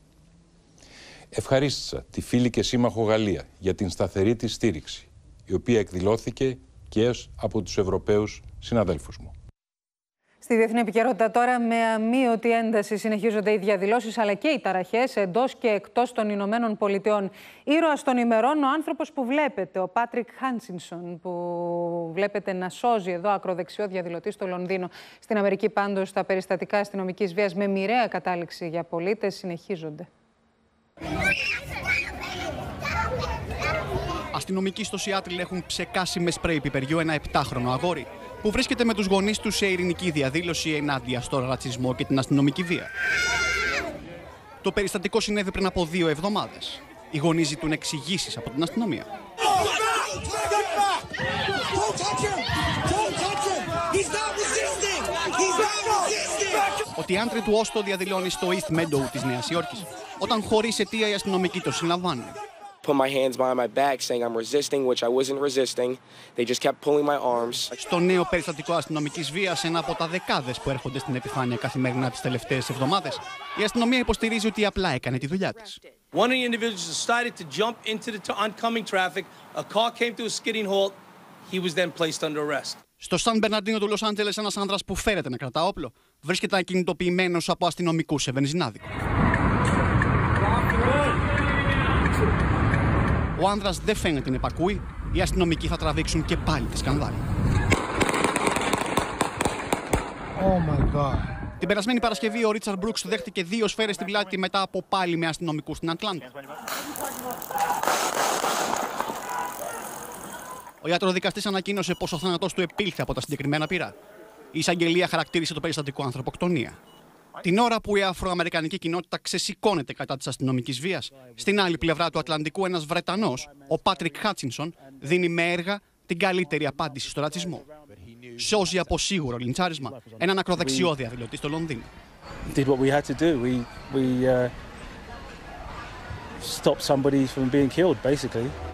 Ευχαρίστησα τη φίλη και σύμμαχο Γαλλία για την σταθερή της στήριξη, η οποία εκδηλώθηκε και από τους Ευρωπαίους συναδέλφους μου. Στη διεθνή επικαιρότητα τώρα, με αμείωτη ένταση συνεχίζονται οι διαδηλώσεις αλλά και οι ταραχές εντός και εκτός των Ηνωμένων Πολιτειών. Ήρωας των ημερών, ο άνθρωπος που βλέπετε, ο Πάτρικ Χάντσινσον, που βλέπετε να σώζει εδώ ακροδεξιό διαδηλωτή στο Λονδίνο. Στην Αμερική, πάντως, τα περιστατικά αστυνομικής βίας με μοιραία κατάληξη για πολίτες συνεχίζονται. Αστυνομικοί στο Σιάτλ έχουν ψεκάσει με σπρέι πιπεριού ένα 7χρονο αγόρι που βρίσκεται με τους γονείς του σε ειρηνική διαδήλωση ενάντια στον ρατσισμό και την αστυνομική βία. Το περιστατικό συνέβη πριν από 2 εβδομάδες. Οι γονείς ζητούν εξηγήσεις από την αστυνομία. Ο Τιάντρι του Όστο διαδηλώνει στο East Meadow της Νέας Υόρκης, όταν χωρίς αιτία οι αστυνομικοί το συλλαμβάνουν. Στο νέο περιστατικό αστυνομικής βίας, ένα από τα δεκάδες που έρχονται στην επιφάνεια καθημερινά τις τελευταίες εβδομάδες, η αστυνομία υποστηρίζει ότι απλά έκανε τη δουλειά της. Στο Σαν Μπερναντίνο του Λος Άντζελες, ένας άνδρας που φέρεται να κρατά όπλο βρίσκεται ακινητοποιημένος από αστυνομικούς σε βενζινάδικο. Ο άνδρας δεν φαίνεται να επακούει. Οι αστυνομικοί θα τραβήξουν και πάλι τη σκανδάλη. Την περασμένη Παρασκευή, ο Ρίτσαρντ Μπρουκς δέχτηκε 2 σφαίρες στην πλάτη μετά από πάλι με αστυνομικούς στην Ατλάντα. Ο ιατροδικαστής ανακοίνωσε πως ο θάνατός του επήλθε από τα συγκεκριμένα πυρά. Η εισαγγελία χαρακτήρισε το περιστατικό ανθρωποκτονία. Την ώρα που η αφροαμερικανική κοινότητα ξεσηκώνεται κατά της αστυνομικής βίας, στην άλλη πλευρά του Ατλαντικού ένας Βρετανός, ο Πάτρικ Χάντσινσον, δίνει με έργα την καλύτερη απάντηση στο ρατσισμό. Σώζει από σίγουρο λιντσάρισμα έναν ακροδεξιό διαδηλωτή στο Λονδίνο.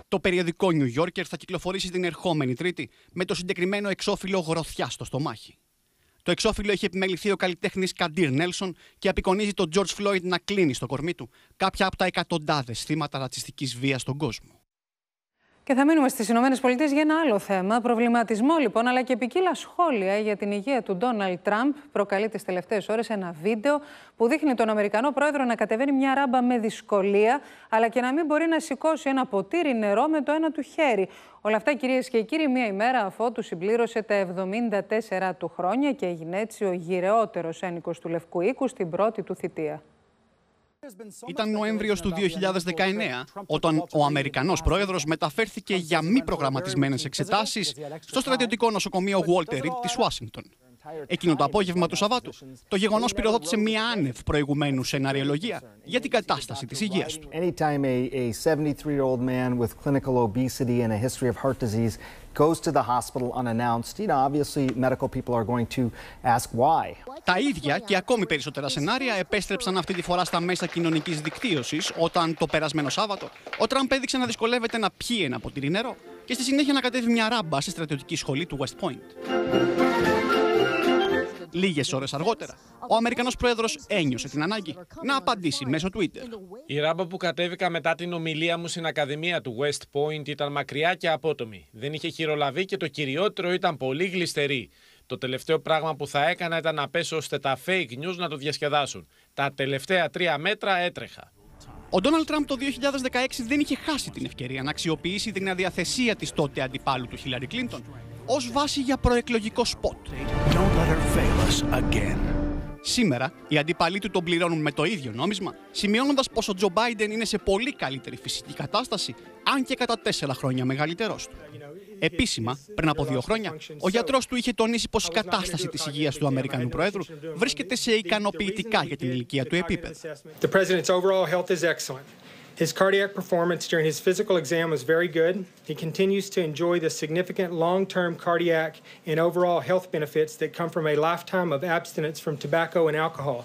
Το περιοδικό New Yorker θα κυκλοφορήσει την ερχόμενη Τρίτη με το συγκεκριμένο εξώφυλλο γροθιά στο στομάχι. Το εξώφυλλο έχει επιμεληθεί ο καλλιτέχνης Καντήρ Νέλσον και απεικονίζει τον George Floyd να κλείνει στο κορμί του κάποια από τα εκατοντάδες θύματα ρατσιστικής βίας στον κόσμο. Και θα μείνουμε στις Ηνωμένες Πολιτείες για ένα άλλο θέμα. Προβληματισμό λοιπόν, αλλά και ποικίλα σχόλια για την υγεία του Ντόναλντ Τραμπ προκαλεί τις τελευταίες ώρες ένα βίντεο που δείχνει τον Αμερικανό πρόεδρο να κατεβαίνει μια ράμπα με δυσκολία, αλλά και να μην μπορεί να σηκώσει ένα ποτήρι νερό με το ένα του χέρι. Όλα αυτά, κυρίες και κύριοι, μία ημέρα αφότου συμπλήρωσε τα 74 του χρόνια και έγινε έτσι ο γηρεότερος ένικος του Λευκού Οίκου στην πρώτη του θητεία. Ήταν Νοέμβριος του 2019, όταν ο Αμερικανός πρόεδρος μεταφέρθηκε για μη προγραμματισμένες εξετάσεις στο στρατιωτικό νοσοκομείο Walter Reed της Ουάσιγκτον. Εκείνο το απόγευμα του Σαββάτου, το γεγονός πυροδότησε μια άνευ προηγουμένου σεναριολογία για την κατάσταση της υγείας του. Τα ίδια και ακόμη περισσότερα σενάρια επέστρεψαν αυτή τη φορά στα μέσα κοινωνικής δικτύωσης, όταν το περασμένο Σάββατο ο Τραμπ έδειξε να δυσκολεύεται να πιει ένα ποτήρι νερό και στη συνέχεια να κατέβει μια ράμπα στη στρατιωτική σχολή του West Point. Λίγες ώρες αργότερα, ο Αμερικανός Πρόεδρος ένιωσε την ανάγκη να απαντήσει μέσω Twitter. Η ράμπα που κατέβηκα μετά την ομιλία μου στην Ακαδημία του West Point ήταν μακριά και απότομη. Δεν είχε χειρολαβεί και το κυριότερο ήταν πολύ γλιστερή. Το τελευταίο πράγμα που θα έκανα ήταν να πέσω ώστε τα fake news να το διασκεδάσουν. Τα τελευταία 3 μέτρα έτρεχα. Ο Ντόναλντ Τραμπ το 2016 δεν είχε χάσει την ευκαιρία να αξιοποιήσει την αδιαθεσία της τότε αντιπάλου του Χίλαρη Κλίντον ως βάση για προεκλογικό σποτ. Σήμερα, οι αντίπαλοι του τον πληρώνουν με το ίδιο νόμισμα, σημειώνοντας πως ο Τζο Μπάιντεν είναι σε πολύ καλύτερη φυσική κατάσταση, αν και κατά 4 χρόνια μεγαλύτερός του. Επίσημα, πριν από 2 χρόνια, ο γιατρός του είχε τονίσει πως η κατάσταση της υγείας του Αμερικανού Προέδρου βρίσκεται σε ικανοποιητικά για την ηλικία του επίπεδα. His cardiac performance during his physical exam was very good. He continues to enjoy the significant long-term cardiac and overall health benefits that come from a lifetime of abstinence from tobacco and alcohol.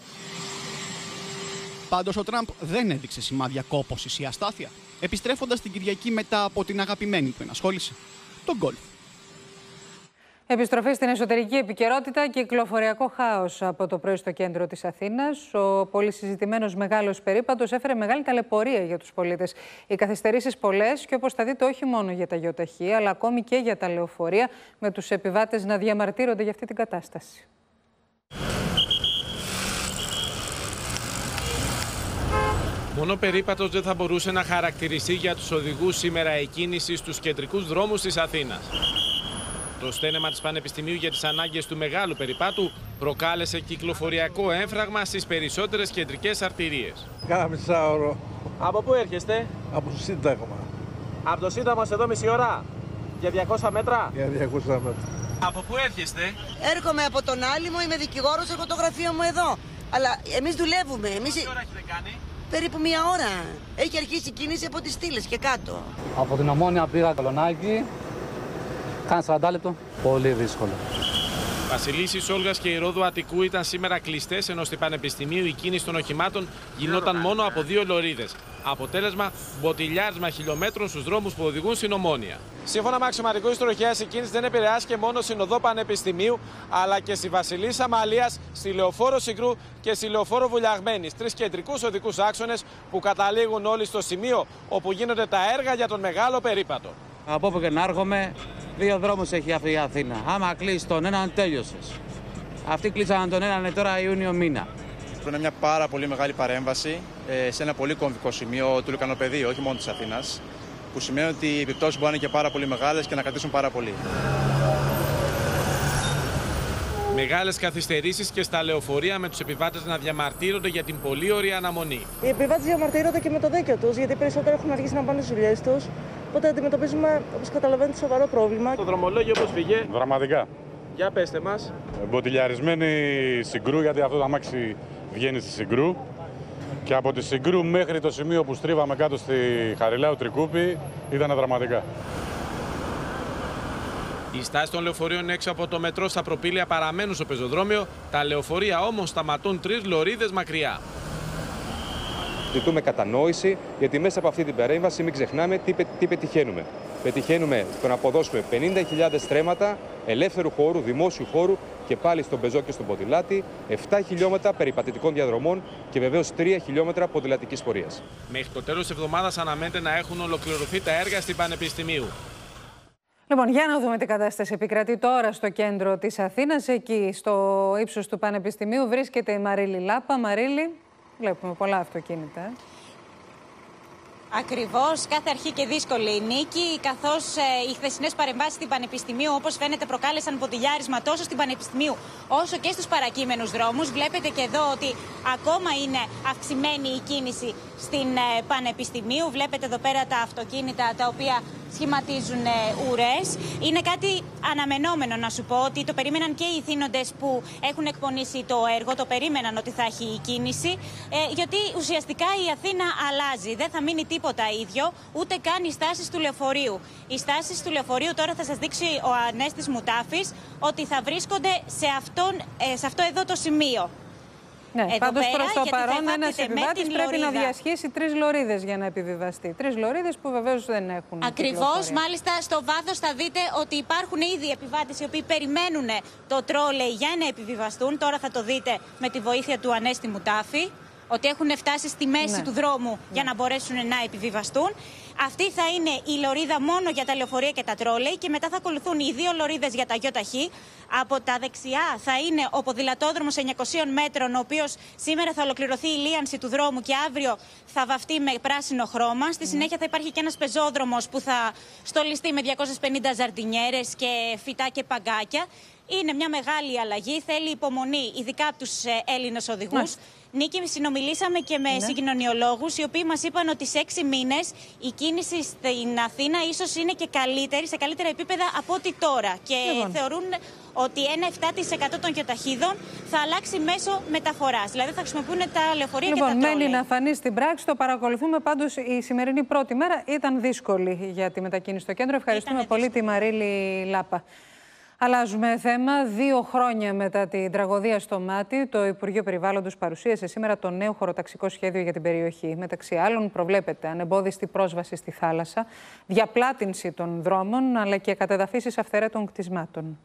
Πάντως ο Τραμπ δεν έδειξε σημάδια κόπωσης ή αστάθεια, επιστρέφοντας την Κυριακή μετά από την αγαπημένη του ενασχόληση, τον γκολφ. Επιστροφή στην εσωτερική επικαιρότητα και κυκλοφοριακό χάος από το πρωί στο κέντρο της Αθήνας. Ο πολυσυζητημένος μεγάλος περίπατος έφερε μεγάλη ταλαιπωρία για τους πολίτες. Οι καθυστερήσεις πολλές και όπως θα δείτε όχι μόνο για τα γεωταχεία, αλλά ακόμη και για τα λεωφορεία, με τους επιβάτες να διαμαρτύρονται για αυτή την κατάσταση. Μόνο περίπατος δεν θα μπορούσε να χαρακτηριστεί για τους οδηγούς σήμερα η κίνηση στους κεντρικούς δρόμους της Αθήνας. Το στένεμα της Πανεπιστημίου για τις ανάγκες του μεγάλου περιπάτου προκάλεσε κυκλοφοριακό έμφραγμα στις περισσότερες κεντρικές αρτηρίες. Κάνα μισάωρο. Από πού έρχεστε? Από το Σύνταγμα. Από το Σύνταγμα εδώ μισή ώρα. Για 200 μέτρα. Για 200 μέτρα. Από πού έρχεστε? Έρχομαι από τον Άλυμο, είμαι δικηγόρος, έχω το γραφείο μου εδώ. Αλλά εμείς δουλεύουμε. Πόση ώρα έχετε κάνει? Περίπου 1 ώρα. Έχει αρχίσει η κίνηση από τις Στήλες και κάτω. Από την Ομόνια πήγα Καλονάκι. Κάνα 40 λεπτό. Πολύ δύσκολο. Βασιλίσσης, Όλγας και η Ρόδου Αττικού ήταν σήμερα κλειστές, ενώ στην Πανεπιστημίου η κίνηση των οχημάτων γινόταν μόνο από 2 λωρίδες. Αποτέλεσμα, μποτιλιάρισμα χιλιόμετρων στους δρόμους που οδηγούν στην Ομόνια. Σύμφωνα με αξιωματικούς της τροχέας, η κίνηση δεν επηρεάστηκε μόνο στην οδό Πανεπιστημίου, αλλά και στη Βασιλίσσης Αμαλίας, στη Λεωφόρο Συγκρού και στη Λεωφόρο Βουλιαγμένης. 3 κεντρικούς οδικούς άξονες που καταλήγουν όλοι στο σημείο όπου γίνονται τα έργα για τον μεγάλο περίπατο. Από όπου και να έρχομαι, 2 δρόμους έχει αυτή η Αθήνα. Άμα κλείσει τον έναν, τέλειωσες. Αυτοί κλείσαν τον έναν τώρα Ιούνιο μήνα. Είναι μια πάρα πολύ μεγάλη παρέμβαση σε ένα πολύ κομβικό σημείο του Λυκανοπεδίου, όχι μόνο της Αθήνας. Που σημαίνει ότι οι επιπτώσεις μπορεί να είναι και πάρα πολύ μεγάλες και να κρατήσουν πάρα πολύ. Μεγάλες καθυστερήσεις και στα λεωφορεία με τους επιβάτες να διαμαρτύρονται για την πολύ ωραία αναμονή. Οι επιβάτες διαμαρτύρονται και με το δίκιο τους, γιατί περισσότερο έχουν αργήσει να πάνε στις δουλειές τους. Οπότε αντιμετωπίζουμε, όπως καταλαβαίνετε, σοβαρό πρόβλημα. Το δρομολόγιο πώς πήγε? Δραματικά. Για πέστε μας. Μποτιλιαρισμένη Συγκρού, γιατί αυτό το αμάξι βγαίνει στη Συγκρού. Και από τη Συγκρού μέχρι το σημείο που στρίβαμε κάτω στη Χαριλάου Τρικούπη ήταν δραματικά. Οι στάσεις των λεωφορείων έξω από το μετρό στα προπήλαια παραμένουν στο πεζοδρόμιο, τα λεωφορεία όμως σταματούν 3 λωρίδες μακριά. Ζητούμε κατανόηση, γιατί μέσα από αυτή την παρέμβαση μην ξεχνάμε τι πετυχαίνουμε. Πετυχαίνουμε το να αποδώσουμε 50.000 στρέμματα ελεύθερου χώρου, δημόσιου χώρου και πάλι στον πεζό και στον ποδηλάτη, 7 χιλιόμετρα περιπατητικών διαδρομών και βεβαίως 3 χιλιόμετρα ποδηλατικής πορείας. Μέχρι το τέλος της εβδομάδας αναμένεται να έχουν ολοκληρωθεί τα έργα στην Πανεπιστημίου. Λοιπόν, για να δούμε τι κατάσταση επικρατεί τώρα στο κέντρο της Αθήνας. Εκεί, στο ύψος του Πανεπιστημίου, βρίσκεται η Μαρίλη Λάπα. Μαρίλη, βλέπουμε πολλά αυτοκίνητα. Ακριβώς, κάθε αρχή και δύσκολη η νίκη, καθώς οι χθεσινές παρεμβάσεις στην Πανεπιστημίου, όπως φαίνεται, προκάλεσαν μποτιλιάρισμα τόσο στην Πανεπιστημίου όσο και στους παρακείμενους δρόμους. Βλέπετε και εδώ ότι ακόμα είναι αυξημένη η κίνηση στην Πανεπιστημίου. Βλέπετε εδώ πέρα τα αυτοκίνητα τα οποία σχηματίζουν ουρές. Είναι κάτι αναμενόμενο, να σου πω, ότι το περίμεναν και οι ηθήνοντες που έχουν εκπονήσει το έργο, το περίμεναν ότι θα έχει η κίνηση, γιατί ουσιαστικά η Αθήνα αλλάζει. Δεν θα μείνει τίποτα ίδιο, ούτε καν οι στάσεις του λεωφορείου. Οι στάσεις του λεωφορείου, τώρα θα σας δείξει ο Ανέστης Μουτάφης, ότι θα βρίσκονται σε αυτό εδώ το σημείο. Ναι, πάντως προς το παρόν ένας επιβάτης πρέπει να διασχίσει 3 λωρίδες για να επιβιβαστεί. 3 λωρίδες που βεβαίως δεν έχουν. Ακριβώς, μάλιστα στο βάθος θα δείτε ότι υπάρχουν ήδη επιβάτες οι οποίοι περιμένουν το τρόλεϊ για να επιβιβαστούν. Τώρα θα το δείτε με τη βοήθεια του Ανέστη Μουτάφη, ότι έχουν φτάσει στη μέση του δρόμου για να μπορέσουν να επιβιβαστούν. Αυτή θα είναι η λωρίδα μόνο για τα λεωφορεία και τα τρόλεϊ και μετά θα ακολουθούν οι 2 λωρίδες για τα ΙΟΤΑΧΗ. Από τα δεξιά θα είναι ο ποδηλατόδρομος 900 μέτρων, ο οποίος σήμερα θα ολοκληρωθεί η λίανση του δρόμου και αύριο θα βαφτεί με πράσινο χρώμα. Στη συνέχεια θα υπάρχει και ένας πεζόδρομος που θα στολιστεί με 250 ζαρτινιέρες και φυτά και παγκάκια. Είναι μια μεγάλη αλλαγή, θέλει υπομονή, ειδικά από τους Έλληνες οδηγούς. Νίκη, συνομιλήσαμε και με συγκοινωνιολόγους, οι οποίοι μας είπαν ότι σε 6 μήνες η κίνηση στην Αθήνα ίσως είναι και καλύτερη, σε καλύτερα επίπεδα από ό,τι τώρα. Και θεωρούν ότι ένα 7% των ΙΟΤΑΧΗδων θα αλλάξει μέσο μεταφοράς. Δηλαδή θα χρησιμοποιούν τα λεωφορεία και τα τρόλεϊ. Μένει να φανεί στην πράξη, το παρακολουθούμε. Πάντως η σημερινή πρώτη μέρα ήταν δύσκολη για τη μετακίνηση στο κέντρο. Ευχαριστούμε πολύ τη Μαρίλη Λάπα. Αλλάζουμε θέμα. 2 χρόνια μετά την τραγωδία στο Μάτι, το Υπουργείο Περιβάλλοντος παρουσίασε σήμερα το νέο χωροταξικό σχέδιο για την περιοχή. Μεταξύ άλλων, προβλέπεται ανεμπόδιστη πρόσβαση στη θάλασσα, διαπλάτυνση των δρόμων, αλλά και κατεδαφίσεις αυθαίρετων κτισμάτων.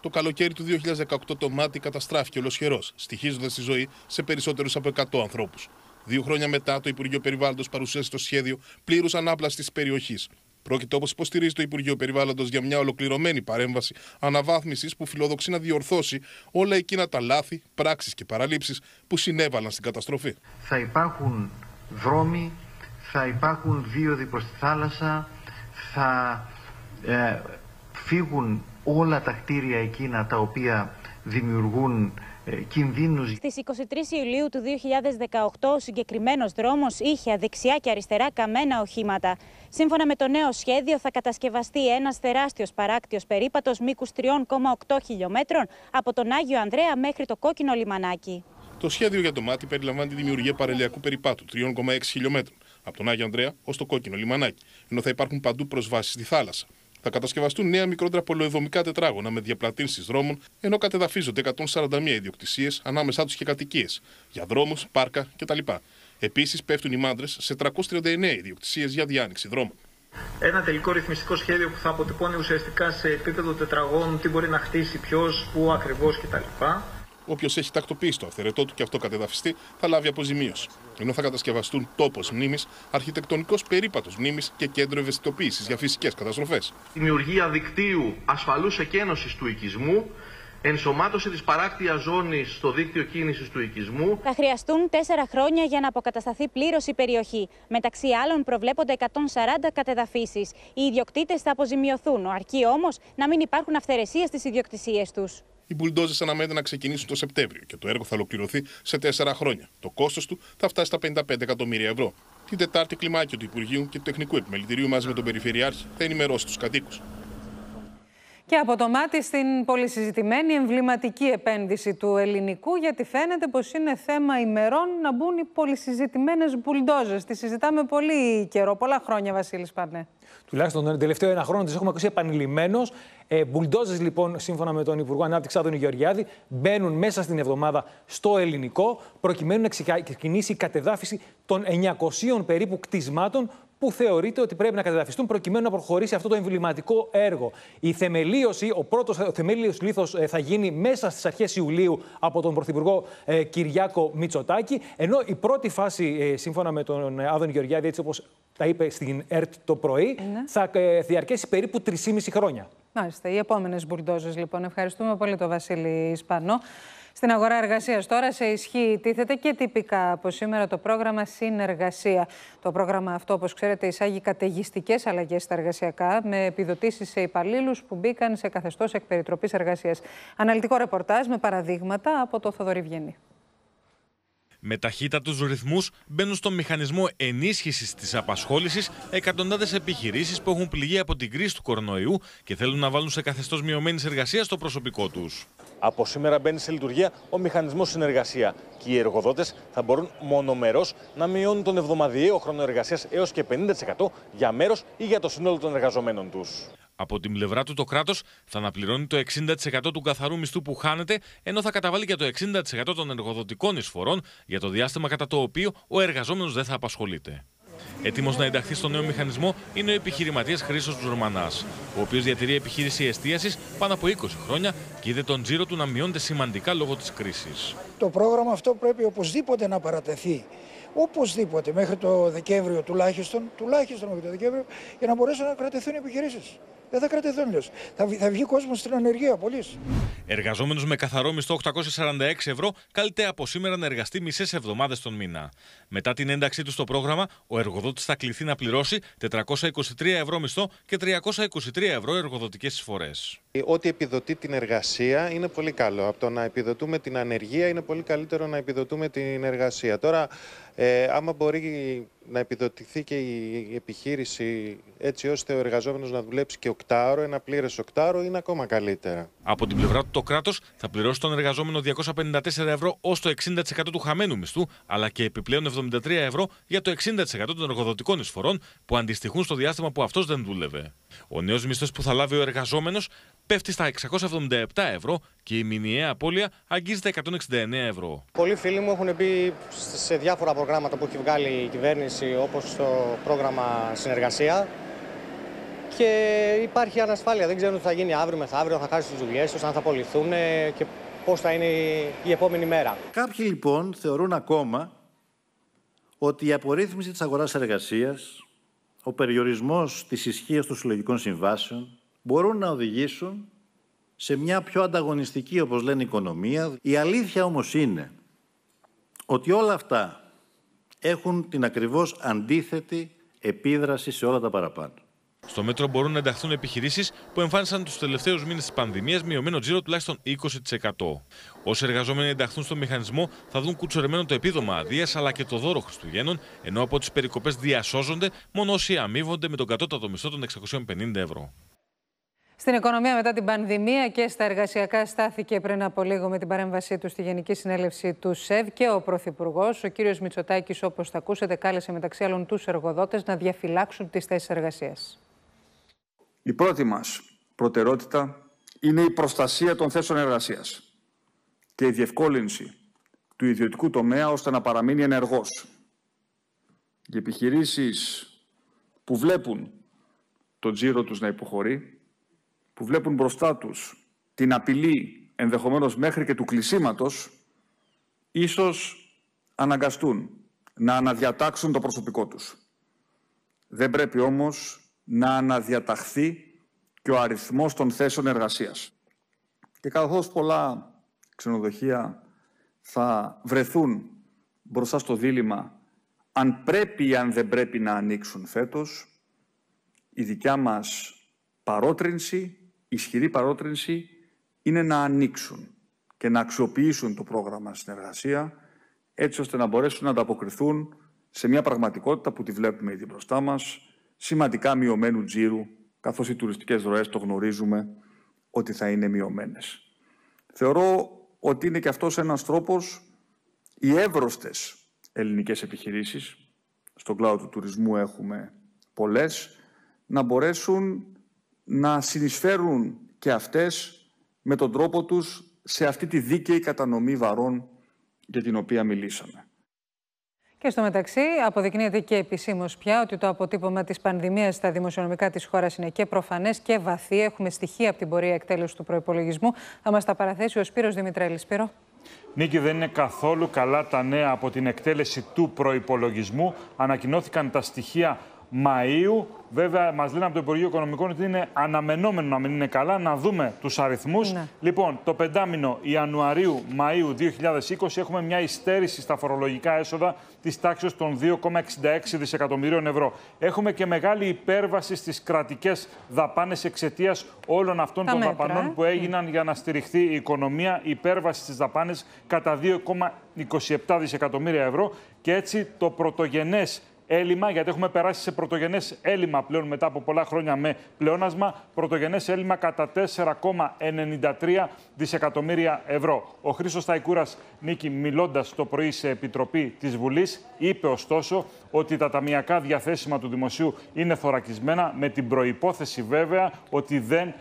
Το καλοκαίρι του 2018 το Μάτι καταστράφηκε ολοσχερός, στοιχίζοντας τη ζωή σε περισσότερους από 100 ανθρώπους. 2 χρόνια μετά, το Υπουργείο Περιβάλλοντος παρουσίασε το σχέδιο πλήρους ανάπλασης της περιοχής. Πρόκειται, όπως υποστηρίζει το Υπουργείο Περιβάλλοντος, για μια ολοκληρωμένη παρέμβαση αναβάθμισης που φιλοδοξεί να διορθώσει όλα εκείνα τα λάθη, πράξεις και παραλήψεις που συνέβαλαν στην καταστροφή. Θα υπάρχουν δρόμοι, θα υπάρχουν δίωδοι προς τη θάλασσα, θα φύγουν όλα τα κτίρια εκείνα τα οποία δημιουργούν κινδύνους. Στις 23 Ιουλίου του 2018 ο συγκεκριμένος δρόμος είχε δεξιά και αριστερά καμένα οχήματα. Σύμφωνα με το νέο σχέδιο θα κατασκευαστεί ένας τεράστιος παράκτιος περίπατος μήκους 3,8 χιλιόμετρων από τον Άγιο Ανδρέα μέχρι το Κόκκινο Λιμανάκι. Το σχέδιο για το Μάτι περιλαμβάνει τη δημιουργία παραλιακού περίπατου 3,6 χιλιόμετρων από τον Άγιο Ανδρέα ως το Κόκκινο Λιμανάκι, ενώ θα υπάρχουν παντού προσβάσεις στη θάλασσα. Θα κατασκευαστούν νέα μικρότερα πολεοδομικά τετράγωνα με διαπλατύνσεις δρόμων, ενώ κατεδαφίζονται 141 ιδιοκτησίες ανάμεσά τους και κατοικίες, για δρόμους, πάρκα κτλ. Επίσης, πέφτουν οι μάντρες σε 339 ιδιοκτησίες για διάνοιξη δρόμων. Ένα τελικό ρυθμιστικό σχέδιο που θα αποτυπώνει ουσιαστικά σε επίπεδο τετραγώνου τι μπορεί να χτίσει ποιος, πού ακριβώς κτλ. Όποιος έχει τακτοποιήσει το αυθαιρετό του και αυτό κατεδαφιστεί, θα λάβει αποζημίωση. Ενώ θα κατασκευαστούν τόπος μνήμης, αρχιτεκτονικός περίπατος μνήμης και κέντρο ευαισθητοποίησης για φυσικές καταστροφές. Δημιουργία δικτύου ασφαλούς εκένωσης του οικισμού, ενσωμάτωση της παράκτειας ζώνης στο δίκτυο κίνησης του οικισμού. Θα χρειαστούν 4 χρόνια για να αποκατασταθεί πλήρως η περιοχή. Μεταξύ άλλων, προβλέπονται 140 κατεδαφίσεις. Οι ιδιοκτήτες θα αποζημιωθούν, αρκεί όμως να μην υπάρχουν αυθαιρεσίες στις ιδιοκτησίες τους. Οι μπουλντόζες αναμένεται να ξεκινήσουν το Σεπτέμβριο και το έργο θα ολοκληρωθεί σε 4 χρόνια. Το κόστος του θα φτάσει στα 55 εκατομμύρια ευρώ. Την Τετάρτη, κλιμάκιο του Υπουργείου και του Τεχνικού Επιμελητηρίου μαζί με τον Περιφερειάρχη θα ενημερώσει τους κατοίκους. Και από το Μάτι στην πολυσυζητημένη εμβληματική επένδυση του ελληνικού, γιατί φαίνεται πως είναι θέμα ημερών να μπουν οι πολυσυζητημένες μπουλντόζες. Τις συζητάμε πολύ καιρό, πολλά χρόνια, Βασίλης Πανέ. Τουλάχιστον τον τελευταίο 1 χρόνο τις έχουμε ακούσει επανειλημμένως. Μπουλντόζες, λοιπόν, σύμφωνα με τον Υπουργό Ανάπτυξης Άδωνη Γεωργιάδη, μπαίνουν μέσα στην εβδομάδα στο ελληνικό, προκειμένου να ξεκινήσει η κατεδάφιση των 900 περίπου κτισμάτων που θεωρείται ότι πρέπει να κατεδαφιστούν προκειμένου να προχωρήσει αυτό το εμβληματικό έργο. Η θεμελίωση, ο πρώτος θεμέλιος λίθος θα γίνει μέσα στις αρχές Ιουλίου από τον Πρωθυπουργό Κυριάκο Μητσοτάκη, ενώ η πρώτη φάση, σύμφωνα με τον Άδωνη Γεωργιάδη, έτσι όπως τα είπε στην ΕΡΤ το πρωί, θα διαρκέσει περίπου 3,5 χρόνια. Μάλιστα, οι επόμενες μπουλντόζες, λοιπόν. Ευχαριστούμε πολύ τον Βασίλη Ισπανό. Στην αγορά εργασίας τώρα σε ισχύ τίθεται και τυπικά από σήμερα το πρόγραμμα Συνεργασία. Το πρόγραμμα αυτό, όπως ξέρετε, εισάγει καταιγιστικές αλλαγές στα εργασιακά με επιδοτήσεις σε υπαλλήλους που μπήκαν σε καθεστώς εκπεριτροπής εργασίας. Αναλυτικό ρεπορτάζ με παραδείγματα από το Θοδωρή Βγενή. Με ταχύτατους ρυθμούς μπαίνουν στον μηχανισμό ενίσχυσης της απασχόλησης εκατοντάδες επιχειρήσεις που έχουν πληγεί από την κρίση του κορονοϊού και θέλουν να βάλουν σε καθεστώς μειωμένης εργασίας το προσωπικό τους. Από σήμερα μπαίνει σε λειτουργία ο μηχανισμός Συνεργασία και οι εργοδότες θα μπορούν μονομερώς να μειώνουν τον εβδομαδιαίο χρόνο εργασίας έως και 50% για μέρος ή για το σύνολο των εργαζομένων τους. Από την πλευρά του, το κράτος θα αναπληρώνει το 60% του καθαρού μισθού που χάνεται, ενώ θα καταβάλει και το 60% των εργοδοτικών εισφορών για το διάστημα κατά το οποίο ο εργαζόμενος δεν θα απασχολείται. Έτοιμος να ενταχθεί στο νέο μηχανισμό είναι ο επιχειρηματίας Χρήστος Τζορμανάς, ο οποίος διατηρεί επιχείρηση εστίασης πάνω από 20 χρόνια και είδε τον τζίρο του να μειώνεται σημαντικά λόγω της κρίσης. Το πρόγραμμα αυτό πρέπει οπωσδήποτε να παρατεθεί. Οπωσδήποτε, μέχρι το Δεκέμβριο τουλάχιστον μέχρι το Δεκέμβριο, για να μπορέσουν να κρατηθούν οι επιχειρήσεις. Δεν θα κρατηθούν αλλιώς. Θα βγει κόσμος στην ανεργία, πολύς. Εργαζόμενος με καθαρό μισθό 846 ευρώ, καλείται από σήμερα να εργαστεί μισές εβδομάδες τον μήνα. Μετά την ένταξή του στο πρόγραμμα, ο εργοδότης θα κληθεί να πληρώσει 423 ευρώ μισθό και 323 ευρώ εργοδοτικές εισφορές. Ό,τι επιδοτεί την εργασία είναι πολύ καλό. Από το να επιδοτούμε την ανεργία είναι πολύ καλύτερο να επιδοτούμε την εργασία. Τώρα, άμα μπορεί να επιδοτηθεί και η επιχείρηση έτσι ώστε ο εργαζόμενος να δουλέψει και οκτάωρο, ένα πλήρες οκτάωρο, είναι ακόμα καλύτερα. Από την πλευρά του, το κράτος θα πληρώσει τον εργαζόμενο 254 ευρώ ως το 60% του χαμένου μισθού, αλλά και επιπλέον 73 ευρώ για το 60% των εργοδοτικών εισφορών που αντιστοιχούν στο διάστημα που αυτός δεν δούλευε. Ο νέος μισθός που θα λάβει ο εργαζόμενος πέφτει στα 677 ευρώ και η μηνιαία απώλεια αγγίζει τα 169 ευρώ. Πολλοί φίλοι μου έχουν πει σε διάφορα προγράμματα που έχει βγάλει η κυβέρνηση, όπως το πρόγραμμα Συνεργασία, και υπάρχει ανασφάλεια. Δεν ξέρουν τι θα γίνει αύριο μεθαύριο, θα χάσουν τις δουλειές τους, αν θα απολυθούν και πώς θα είναι η επόμενη μέρα. Κάποιοι λοιπόν θεωρούν ακόμα ότι η απορρίθμιση της αγοράς εργασίας, ο περιορισμός της ισχύας των συλλογικών συμβάσεων μπορούν να οδηγήσουν σε μια πιο ανταγωνιστική, όπως λένε, οικονομία. Η αλήθεια όμως είναι ότι όλα αυτά έχουν την ακριβώς αντίθετη επίδραση σε όλα τα παραπάνω. Στο μέτρο μπορούν να ενταχθούν επιχειρήσεις που εμφάνισαν τους τελευταίους μήνες της πανδημίας μειωμένο τζίρο τουλάχιστον 20%. Όσοι εργαζόμενοι ενταχθούν στο μηχανισμό θα δουν κουτσορεμένο το επίδομα αδείας αλλά και το δώρο Χριστουγέννων, ενώ από τις περικοπές διασώζονται μόνο όσοι αμείβονται με τον κατώτατο μισθό των 650 ευρώ. Στην οικονομία μετά την πανδημία και στα εργασιακά στάθηκε πριν από λίγο με την παρέμβασή του στη Γενική Συνέλευση του ΣΕΒ και ο Πρωθυπουργός, ο κύριος Μητσοτάκης, όπως θα ακούσετε, κάλεσε μεταξύ άλλων τους εργοδότες να διαφυλάξουν τις θέσεις εργασίας. Η πρώτη μας προτεραιότητα είναι η προστασία των θέσεων εργασίας και η διευκόλυνση του ιδιωτικού τομέα ώστε να παραμείνει ενεργός. Οι επιχειρήσεις που βλέπουν τον τζίρο τους να υποχωρεί, που βλέπουν μπροστά τους την απειλή ενδεχομένως μέχρι και του κλεισίματος, ίσως αναγκαστούν να αναδιατάξουν το προσωπικό τους. Δεν πρέπει όμως να αναδιαταχθεί και ο αριθμός των θέσεων εργασίας. Και καθώς πολλά ξενοδοχεία θα βρεθούν μπροστά στο δίλημμα αν πρέπει ή αν δεν πρέπει να ανοίξουν φέτος, η δικιά μας παρότρινση, ισχυρή παρότρινση, είναι να ανοίξουν και να αξιοποιήσουν το πρόγραμμα συνεργασία, έτσι ώστε να μπορέσουν να ανταποκριθούν σε μια πραγματικότητα που τη βλέπουμε ήδη μπροστά μας, σημαντικά μειωμένου τζίρου, καθώς οι τουριστικές ροές το γνωρίζουμε ότι θα είναι μειωμένες. Θεωρώ ότι είναι και αυτός ένας τρόπος οι εύρωστες ελληνικές επιχειρήσεις, στον κλάδο του τουρισμού έχουμε πολλές, να μπορέσουν να συνεισφέρουν και αυτές με τον τρόπο τους σε αυτή τη δίκαιη κατανομή βαρών για την οποία μιλήσαμε. Και στο μεταξύ αποδεικνύεται και επισήμως πια ότι το αποτύπωμα της πανδημίας στα δημοσιονομικά της χώρας είναι και προφανές και βαθύ. Έχουμε στοιχεία από την πορεία εκτέλεσης του προϋπολογισμού. Θα μας τα παραθέσει ο Σπύρος Δημητρέλης. Σπύρο. Νίκη, δεν είναι καθόλου καλά τα νέα από την εκτέλεση του προϋπολογισμού. Ανακοινώθηκαν τα στοιχεία Μαΐου. Βέβαια, μας λένε από το Υπουργείο Οικονομικών ότι είναι αναμενόμενο να μην είναι καλά. Να δούμε τους αριθμούς. Ναι. Λοιπόν, το πεντάμινο Ιανουαρίου-Μαΐου 2020 έχουμε μια υστέρηση στα φορολογικά έσοδα της τάξης των 2,66 δισεκατομμυρίων ευρώ. Έχουμε και μεγάλη υπέρβαση στις κρατικές δαπάνες εξαιτίας όλων αυτών των δαπανών που έγιναν για να στηριχθεί η οικονομία. Υπέρβαση στις δαπάνες κατά 2,27 δισεκατομμύρια ευρώ. Και έτσι το πρωτογενές έλλειμμα, γιατί έχουμε περάσει σε πρωτογενές έλλειμμα πλέον μετά από πολλά χρόνια με πλεόνασμα. Πρωτογενές έλλειμμα κατά 4,93 δισεκατομμύρια ευρώ. Ο Χρήστος Ταϊκούρας, Νίκη, μιλώντας το πρωί σε επιτροπή της Βουλής, είπε ωστόσο ότι τα ταμιακά διαθέσιμα του Δημοσίου είναι θωρακισμένα, με την προϋπόθεση βέβαια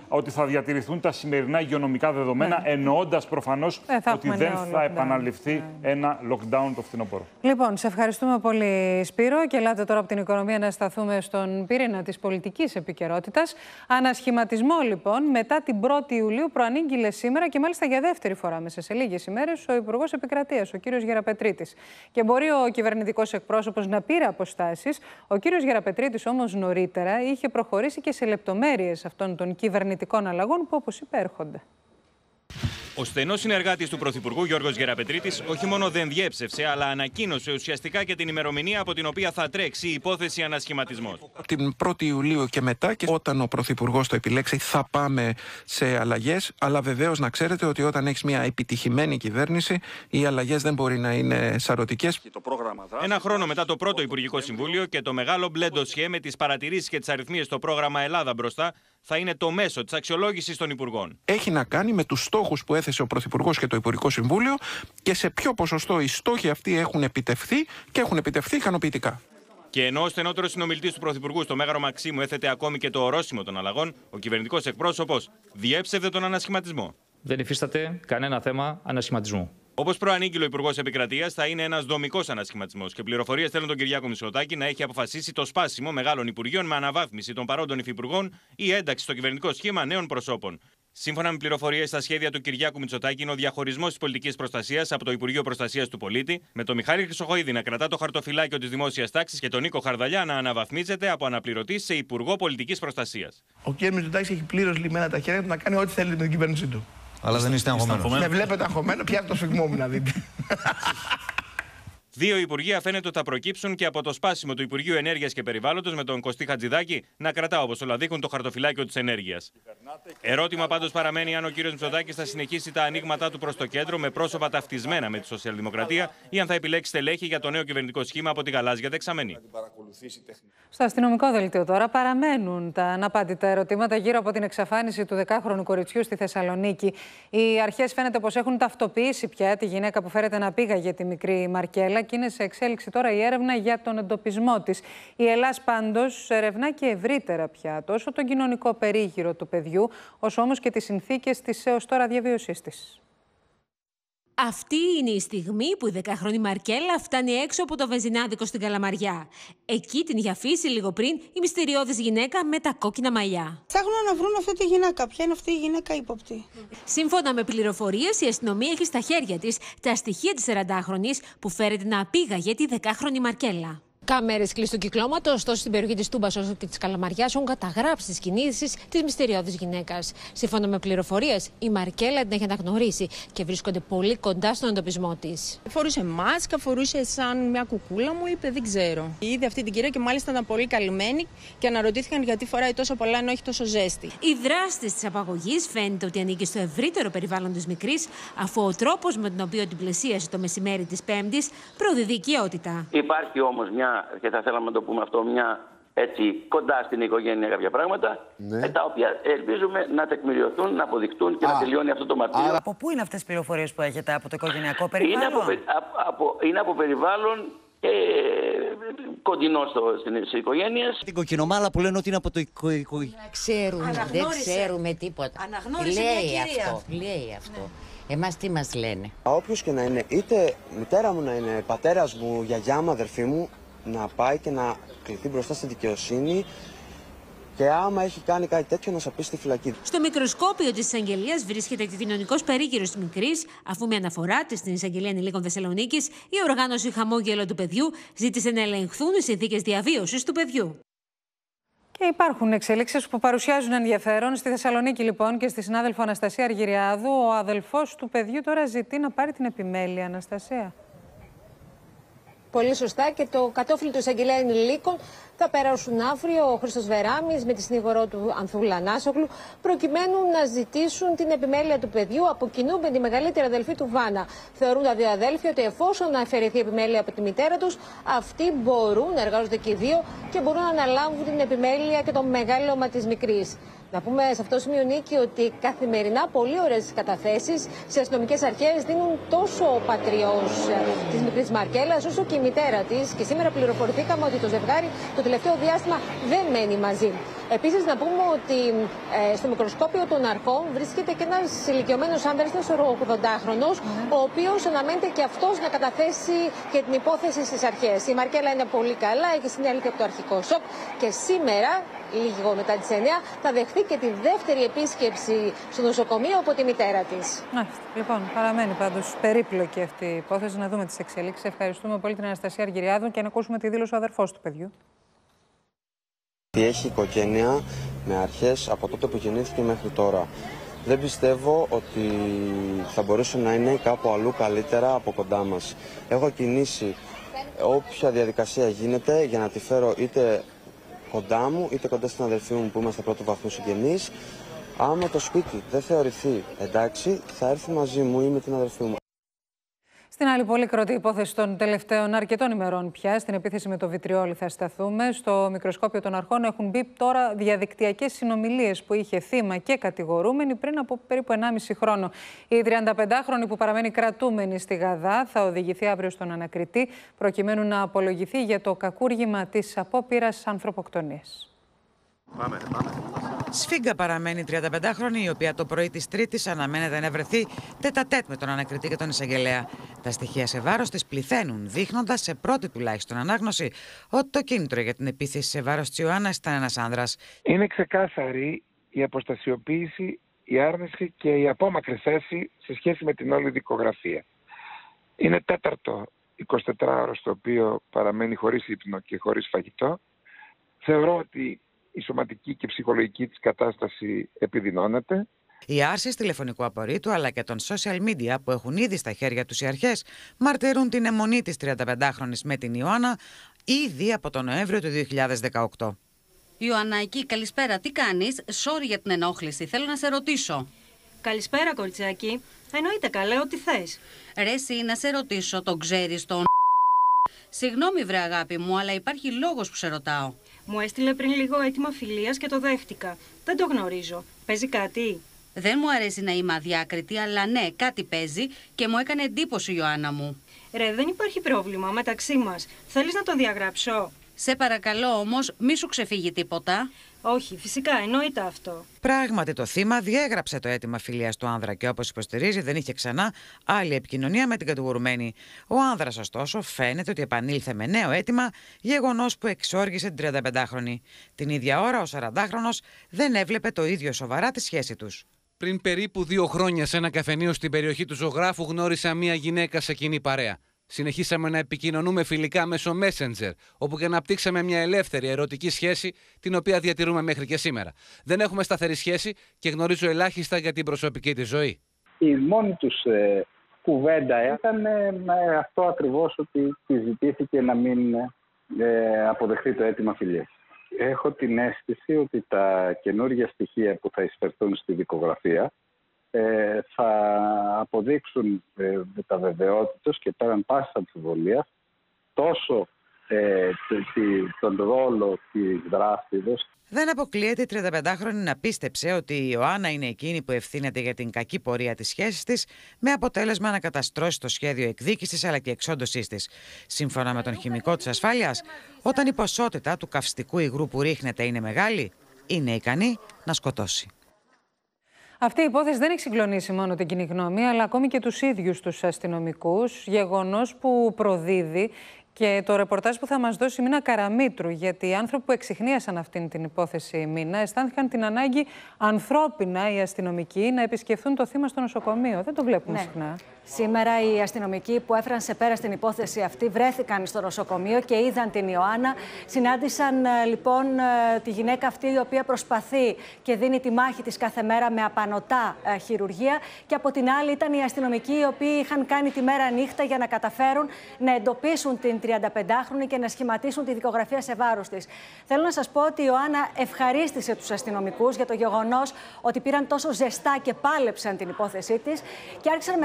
ότι θα διατηρηθούν τα σημερινά υγειονομικά δεδομένα, εννοώντας προφανώς ότι δεν θα επαναληφθεί ένα lockdown το φθινόπωρο. Λοιπόν, σε ευχαριστούμε πολύ, Σπύρο. Και ελάτε τώρα από την οικονομία να σταθούμε στον πυρήνα της πολιτικής επικαιρότητας. Ανασχηματισμό, λοιπόν, μετά την 1η Ιουλίου προανήγγειλε σήμερα και μάλιστα για δεύτερη φορά μέσα σε λίγες ημέρες ο Υπουργός Επικρατείας, ο κύριος Γεραπετρίτης. Και μπορεί ο κυβερνητικός εκπρόσωπος να πήρε αποστάσεις. Ο κύριος Γεραπετρίτης όμως νωρίτερα είχε προχωρήσει και σε λεπτομέρειες αυτών των κυβερνητικών αλλαγών που, όπως είπε, έρχονται. Ο στενός συνεργάτης του Πρωθυπουργού Γιώργος Γεραπετρίτης όχι μόνο δεν διέψευσε, αλλά ανακοίνωσε ουσιαστικά και την ημερομηνία από την οποία θα τρέξει η υπόθεση ανασχηματισμός. Από την 1η Ιουλίου και μετά, και όταν ο Πρωθυπουργός το επιλέξει, θα πάμε σε αλλαγές. Αλλά βεβαίως να ξέρετε ότι όταν έχεις μια επιτυχημένη κυβέρνηση, οι αλλαγές δεν μπορεί να είναι σαρωτικές. Ένα χρόνο μετά το πρώτο Υπουργικό Συμβούλιο και το μεγάλο μπλε ντοσιέ με τις παρατηρήσεις και τις αριθμίες στο πρόγραμμα Ελλάδα Μπροστά, θα είναι το μέσο της αξιολόγησης των Υπουργών. Έχει να κάνει με τους στόχους που έθεσε ο Πρωθυπουργός και το Υπουργικό Συμβούλιο και σε ποιο ποσοστό οι στόχοι αυτοί έχουν επιτευχθεί και έχουν επιτευχθεί ικανοποιητικά. Και ενώ ο στενότερος συνομιλητής του Πρωθυπουργού στο Μέγαρο Μαξίμου έθετε ακόμη και το ορόσημο των αλλαγών, ο κυβερνητικός εκπρόσωπος διέψευδε τον ανασχηματισμό. Δεν υφίσταται κανένα θέμα ανασχηματισμού. Όπως προανήγγειλε ο Υπουργός Επικρατείας, θα είναι ένας δομικός ανασχηματισμός και πληροφορίες θέλουν τον Κυριάκο Μητσοτάκη να έχει αποφασίσει το σπάσιμο μεγάλων υπουργείων με αναβάθμιση των παρόντων υφυπουργών ή ένταξη στο κυβερνητικό σχήμα νέων προσώπων. Σύμφωνα με πληροφορίες, στα σχέδια του Κυριάκου Μητσοτάκη είναι ο διαχωρισμός της πολιτικής προστασίας από το Υπουργείο Προστασίας του Πολίτη, με τον Μιχάλη Χρυσοχοίδη να κρατά το χαρτοφυλάκιο της δημόσιας τάξης και τον Νίκο Χαρδαλιά να αναβαθμίζεται από αναπληρωτή σε Υπουργό Πολιτικής Προστασίας. Ο κ. Μητσοτάκης έχει πλήρως λυμμένα τα χέρια του να κάνει ό,τι θέλει με την κυβέρνησή του. Αλλά δεν είστε αγχωμένος. Με βλέπετε αγχωμένο, πιάστε το σφιγμό μου να δείτε. Δύο υπουργεία φαίνεται ότι θα προκύψουν και από το σπάσιμο του Υπουργείου Ενέργειας και Περιβάλλοντος, με τον Κωστή Χατζηδάκη να κρατά, όπως όλα δείχνουν, το χαρτοφυλάκιο της ενέργειας. Ερώτημα πάντως παραμένει αν ο κύριος Μητσοτάκης θα συνεχίσει τα ανοίγματά του προς το κέντρο με πρόσωπα ταυτισμένα με τη σοσιαλδημοκρατία ή αν θα επιλέξει στελέχη για το νέο κυβερνητικό σχήμα από τη γαλάζια δεξαμενή. Στο αστυνομικό δελτίο τώρα παραμένουν τα αναπάντητα ερωτήματα γύρω από την εξαφάνιση του 10χρονου κοριτσιού στη Θεσσαλονίκη. Οι αρχές φαίνεται πως έχουν ταυτοποιήσει πια τη γυναίκα που φέρεται να πήγαγε τη μικρή Μαρκέλα. Και είναι σε εξέλιξη τώρα η έρευνα για τον εντοπισμό της. Η Ελλάς πάντως ερευνά και ευρύτερα πια τόσο τον κοινωνικό περίγυρο του παιδιού, όσο όμως και τις συνθήκες της έως τώρα διαβίωσής της. Αυτή είναι η στιγμή που η 10χρονη Μαρκέλα φτάνει έξω από το βενζινάδικο στην Καλαμαριά. Εκεί την είχε αφήσει λίγο πριν η μυστηριώδης γυναίκα με τα κόκκινα μαλλιά. Ψάχνουν να βρουν αυτή τη γυναίκα. Ποια είναι αυτή η γυναίκα ύποπτη. Σύμφωνα με πληροφορίες, η αστυνομία έχει στα χέρια της τα στοιχεία της 40χρονης που φέρεται να απήγαγε τη 10χρονη Μαρκέλα. Κάμερες κλειστού κυκλώματος τόσο στην περιοχή της Τούμπας όσο και της Καλαμαριάς έχουν καταγράψει τις κινήσεις της μυστηριώδης γυναίκας. Σύμφωνα με πληροφορίες, η Μαρκέλα την έχει αναγνωρίσει και βρίσκονται πολύ κοντά στον εντοπισμό της. Φορούσε μάσκα, φορούσε σαν μια κουκούλα, μου είπε, δεν ξέρω. Είδε αυτή την κυρία και μάλιστα ήταν πολύ καλυμμένη και αναρωτήθηκαν γιατί φοράει τόσο πολλά ενώ έχει τόσο ζέστη. Η δράση της απαγωγής φαίνεται ότι ανήκει στο ευρύτερο περιβάλλον της μικρής, αφού ο τρόπος με τον οποίο την πλησίασε το μεσημέρι της Πέμπτης προδίδει οικειότητα. Υπάρχει όμως μια, και θα θέλαμε να το πούμε αυτό, μια έτσι κοντά στην οικογένεια κάποια πράγματα, ναι, τα οποία ελπίζουμε να τεκμηριωθούν, να αποδεικτούν και να τελειώνει αυτό το μαρτύριο. Αλλά από πού είναι αυτές τις πληροφορίες που έχετε, από το οικογενειακό περιβάλλον? Είναι από περιβάλλον κοντινό στις οικογένειες. Την κοκκινομάλα που λένε ότι είναι από το οικογένειο. Δεν ξέρουμε τίποτα. Αναγνώρισε μια κυρία. Λέει αυτό. Ναι. Εμάς τι μας λένε. Όποιος και να είναι, είτε μητέρα μου να είναι, πατέρας μου, γιαγιά μου, αδερφή μου, να πάει και να κληθεί μπροστά στη δικαιοσύνη και άμα έχει κάνει κάτι τέτοιο να σαπίσει στη φυλακή. Στο μικροσκόπιο της εισαγγελίας βρίσκεται και ο κοινωνικός περίγυρος της μικρής, αφού με αναφορά της στην εισαγγελία ενηλίκων Θεσσαλονίκης, η οργάνωση Χαμόγελο του Παιδιού ζήτησε να ελεγχθούν οι συνθήκες διαβίωσης του παιδιού. Και υπάρχουν εξελίξεις που παρουσιάζουν ενδιαφέρον. Στη Θεσσαλονίκη, λοιπόν, και στη συνάδελφο Αναστασία Αργυριάδου, ο αδελφός του παιδιού τώρα ζητεί να πάρει την επιμέλεια. Αναστασία. πολύ σωστά, και το κατόφλι του εισαγγελέα ενηλίκων θα περάσουν αύριο ο Χρήστος Βεράμης με τη συνήγορό του Ανθούλα Νάσογλου, προκειμένου να ζητήσουν την επιμέλεια του παιδιού από κοινού με τη μεγαλύτερη αδελφή του Βάνα. Θεωρούν τα δύο αδέλφια ότι εφόσον να αφαιρεθεί η επιμέλεια από τη μητέρα τους, αυτοί μπορούν να εργάζονται και οι δύο και μπορούν να αναλάβουν την επιμέλεια και το μεγάλωμα της μικρής. Να πούμε σε αυτό το σημείο, Νίκη, ότι καθημερινά πολύ ωραίες καταθέσεις σε αστυνομικές αρχές δίνουν τόσο ο πατριός της μικρής Μαρκέλλας όσο και η μητέρα της. Και σήμερα πληροφορηθήκαμε ότι το ζευγάρι το τελευταίο διάστημα δεν μένει μαζί. Επίσης, να πούμε ότι στο μικροσκόπιο των αρχών βρίσκεται και ένας ηλικιωμένος άνδρας, ένας 80χρονος, ο οποίος αναμένεται και αυτός να καταθέσει και την υπόθεση στις αρχές. Η Μαρκέλλα είναι πολύ καλά, έχει συνέλθει από το αρχικό σοκ και σήμερα, λίγο μετά τις 9, θα δεχθεί και τη δεύτερη επίσκεψη στο νοσοκομείο από τη μητέρα της. Λοιπόν, παραμένει πάντως περίπλοκη αυτή η υπόθεση. Να δούμε τις εξελίξεις. Ευχαριστούμε πολύ την Αναστασία Αργυριάδου και να ακούσουμε τη δήλωση ο αδερφός του παιδιού. Έχει οικογένεια με αρχές από τότε που γεννήθηκε μέχρι τώρα. Δεν πιστεύω ότι θα μπορούσε να είναι κάπου αλλού καλύτερα από κοντά μας. Έχω κινήσει όποια διαδικασία γίνεται για να τη φέρω είτε κοντά μου, είτε κοντά στην αδελφή μου που είμαστε πρώτου βαθμού συγγενείς. Άμα το σπίτι δεν θεωρηθεί εντάξει, θα έρθει μαζί μου ή με την αδελφή μου. Στην άλλη πολύκροτη υπόθεση των τελευταίων αρκετών ημερών πια, στην επίθεση με το βιτριόλι θα σταθούμε. Στο μικροσκόπιο των αρχών έχουν μπει τώρα διαδικτυακές συνομιλίες που είχε θύμα και κατηγορούμενη πριν από περίπου 1,5 χρόνο. Η 35χρονη που παραμένει κρατούμενη στη Γαδά θα οδηγηθεί αύριο στον ανακριτή προκειμένου να απολογηθεί για το κακούργημα της απόπειρας ανθρωποκτονίας. Πάμε. Σφίγγα παραμένει η 35χρονη, η οποία το πρωί της Τρίτης αναμένεται να βρεθεί τέτα-τέτ με τον ανακριτή και τον εισαγγελέα. Τα στοιχεία σε βάρος της πληθαίνουν, δείχνοντας σε πρώτη τουλάχιστον ανάγνωση ότι το κίνητρο για την επίθεση σε βάρος της Ιωάννας ήταν ένας άνδρας. Είναι ξεκάθαρη η αποστασιοποίηση, η άρνηση και η απόμακρη θέση σε σχέση με την όλη δικογραφία. Είναι τέταρτο 24ωρο στο οποίο παραμένει χωρίς ύπνο και χωρίς φαγητό. Θεωρώ ότι η σωματική και ψυχολογική της κατάσταση επιδεινώνεται. Οι άρσεις τηλεφωνικού απορρίτου αλλά και των social media που έχουν ήδη στα χέρια τους οι αρχές μαρτυρούν την αιμονή της 35χρονης με την Ιωάννα ήδη από τον Νοέμβριο του 2018. Ιωανναϊκή, καλησπέρα. Τι κάνεις? Sorry για την ενόχληση. Θέλω να σε ρωτήσω. Καλησπέρα, κοριτσάκι. Εννοείται, καλέ, ό,τι θες. Ρέση, να σε ρωτήσω, τον ξέρεις τον... Συγγνώμη, βρε αγάπη μου, αλλά υπάρχει λόγος που σε ρωτάω. Μου έστειλε πριν λίγο αίτημα φιλίας και το δέχτηκα. Δεν το γνωρίζω. Παίζει κάτι? Δεν μου αρέσει να είμαι αδιάκριτη, αλλά ναι, κάτι παίζει και μου έκανε εντύπωση η Ιωάννα μου. Ρε, δεν υπάρχει πρόβλημα μεταξύ μας. Θέλεις να τον διαγράψω? Σε παρακαλώ όμως, μη σου ξεφύγει τίποτα. Όχι, φυσικά, εννοείται αυτό. Πράγματι, το θύμα διέγραψε το αίτημα φιλίας του άνδρα και όπως υποστηρίζει, δεν είχε ξανά άλλη επικοινωνία με την κατηγορουμένη. Ο άνδρας, ωστόσο, φαίνεται ότι επανήλθε με νέο αίτημα, γεγονός που εξόργησε την 35χρονη. Την ίδια ώρα, ο 40χρονος δεν έβλεπε το ίδιο σοβαρά τη σχέση τους. Πριν περίπου 2 χρόνια, σε ένα καφενείο στην περιοχή του Ζωγράφου, γνώρισα μία γυναίκα σε κοινή παρέα. Συνεχίσαμε να επικοινωνούμε φιλικά μέσω Messenger, όπου και αναπτύξαμε μια ελεύθερη ερωτική σχέση, την οποία διατηρούμε μέχρι και σήμερα. Δεν έχουμε σταθερή σχέση και γνωρίζω ελάχιστα για την προσωπική της ζωή. Η μόνη τους κουβέντα ήταν αυτό ακριβώς, ότι τη ζητήθηκε να μην αποδεχθεί το αίτημα φιλίας. Έχω την αίσθηση ότι τα καινούργια στοιχεία που θα εισφερθούν στη δικογραφία θα αποδείξουν με τα βεβαιότητα και πέραν πάσης αμφιβολίας τόσο τον ρόλο της δράσης. Δεν αποκλείεται η 35χρονη να πίστεψε ότι η Ιωάννα είναι εκείνη που ευθύνεται για την κακή πορεία της σχέσης της, με αποτέλεσμα να καταστρώσει το σχέδιο εκδίκησης αλλά και εξόντωσής της. Σύμφωνα με τον χημικό της ασφάλειας, όταν η ποσότητα του καυστικού υγρού που ρίχνεται είναι μεγάλη, είναι ικανή να σκοτώσει. Αυτή η υπόθεση δεν έχει συγκλονίσει μόνο την κοινή γνώμη, αλλά ακόμη και τους ίδιους τους αστυνομικούς, γεγονός που προδίδει και το ρεπορτάζ που θα μας δώσει η Μίνα Καραμήτρου, γιατί οι άνθρωποι που εξιχνίασαν αυτήν την υπόθεση, Μίνα, αισθάνθηκαν την ανάγκη ανθρώπινα οι αστυνομικοί να επισκεφθούν το θύμα στο νοσοκομείο. Δεν το βλέπουμε συχνά. Σήμερα οι αστυνομικοί που έφεραν σε πέρα στην υπόθεση αυτή βρέθηκαν στο νοσοκομείο και είδαν την Ιωάννα. Συνάντησαν λοιπόν τη γυναίκα αυτή, η οποία προσπαθεί και δίνει τη μάχη της κάθε μέρα με απανοτά χειρουργία. Και από την άλλη ήταν οι αστυνομικοί οι οποίοι είχαν κάνει τη μέρα νύχτα για να καταφέρουν να εντοπίσουν την 35χρονη και να σχηματίσουν τη δικογραφία σε βάρος της. Θέλω να σας πω ότι η Ιωάννα ευχαρίστησε τους αστυνομικούς για το γεγονός ότι πήραν τόσο ζεστά και πάλεψαν την υπόθεσή της και άρχισε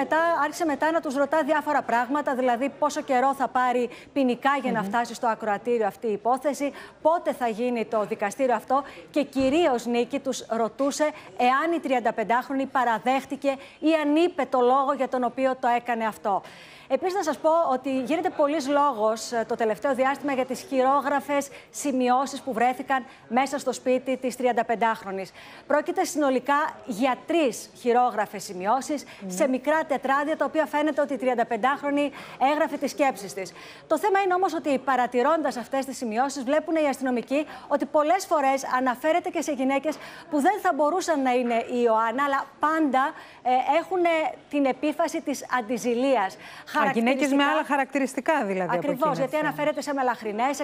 μετά να τους ρωτά διάφορα πράγματα, δηλαδή πόσο καιρό θα πάρει ποινικά για να φτάσει στο ακροατήριο αυτή η υπόθεση, πότε θα γίνει το δικαστήριο αυτό και κυρίως, Νίκη, τους ρωτούσε εάν η 35χρονη παραδέχτηκε ή αν είπε το λόγο για τον οποίο το έκανε αυτό. Επίσης, να σας πω ότι γίνεται πολλής λόγος το τελευταίο διάστημα για τις χειρόγραφες σημειώσεις που βρέθηκαν μέσα στο σπίτι της 35χρονης. Πρόκειται συνολικά για 3 χειρόγραφες σημειώσεις σε μικρά τετράδια, τα οποία φαίνεται ότι η 35χρονη έγραφε τις σκέψεις της. Το θέμα είναι όμως ότι παρατηρώντας αυτές τις σημειώσεις, βλέπουν οι αστυνομικοί ότι πολλές φορές αναφέρεται και σε γυναίκες που δεν θα μπορούσαν να είναι η Ιωάννα, αλλά πάντα έχουν την επίφαση της αντιζηλίας. Γυναίκες με άλλα χαρακτηριστικά δηλαδή. Ακριβώς, γιατί αναφέρεται σε μελαχρινές,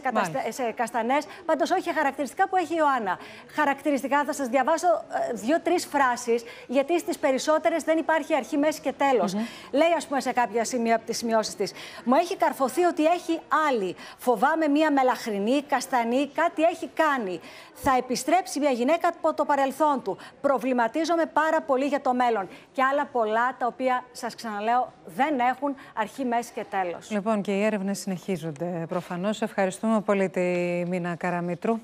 σε καστανές, πάντως όχι χαρακτηριστικά που έχει η Ιωάννα. Χαρακτηριστικά θα σας διαβάσω 2-3 φράσεις, γιατί στις περισσότερες δεν υπάρχει αρχή, μέση και τέλος. Λέει, ας πούμε, σε κάποια σημεία από τις σημειώσεις της: μου έχει καρφωθεί ότι έχει άλλη. Φοβάμαι μία μελαχρινή, καστανή, κάτι έχει κάνει. Θα επιστρέψει μια γυναίκα από το παρελθόν του. Προβληματίζομαι πάρα πολύ για το μέλλον. Και άλλα πολλά τα οποία, σας ξαναλέω, δεν έχουν αρχή, μέση και τέλος. Λοιπόν, και οι έρευνες συνεχίζονται προφανώς. Ευχαριστούμε πολύ τη Μίνα Καραμήτρου.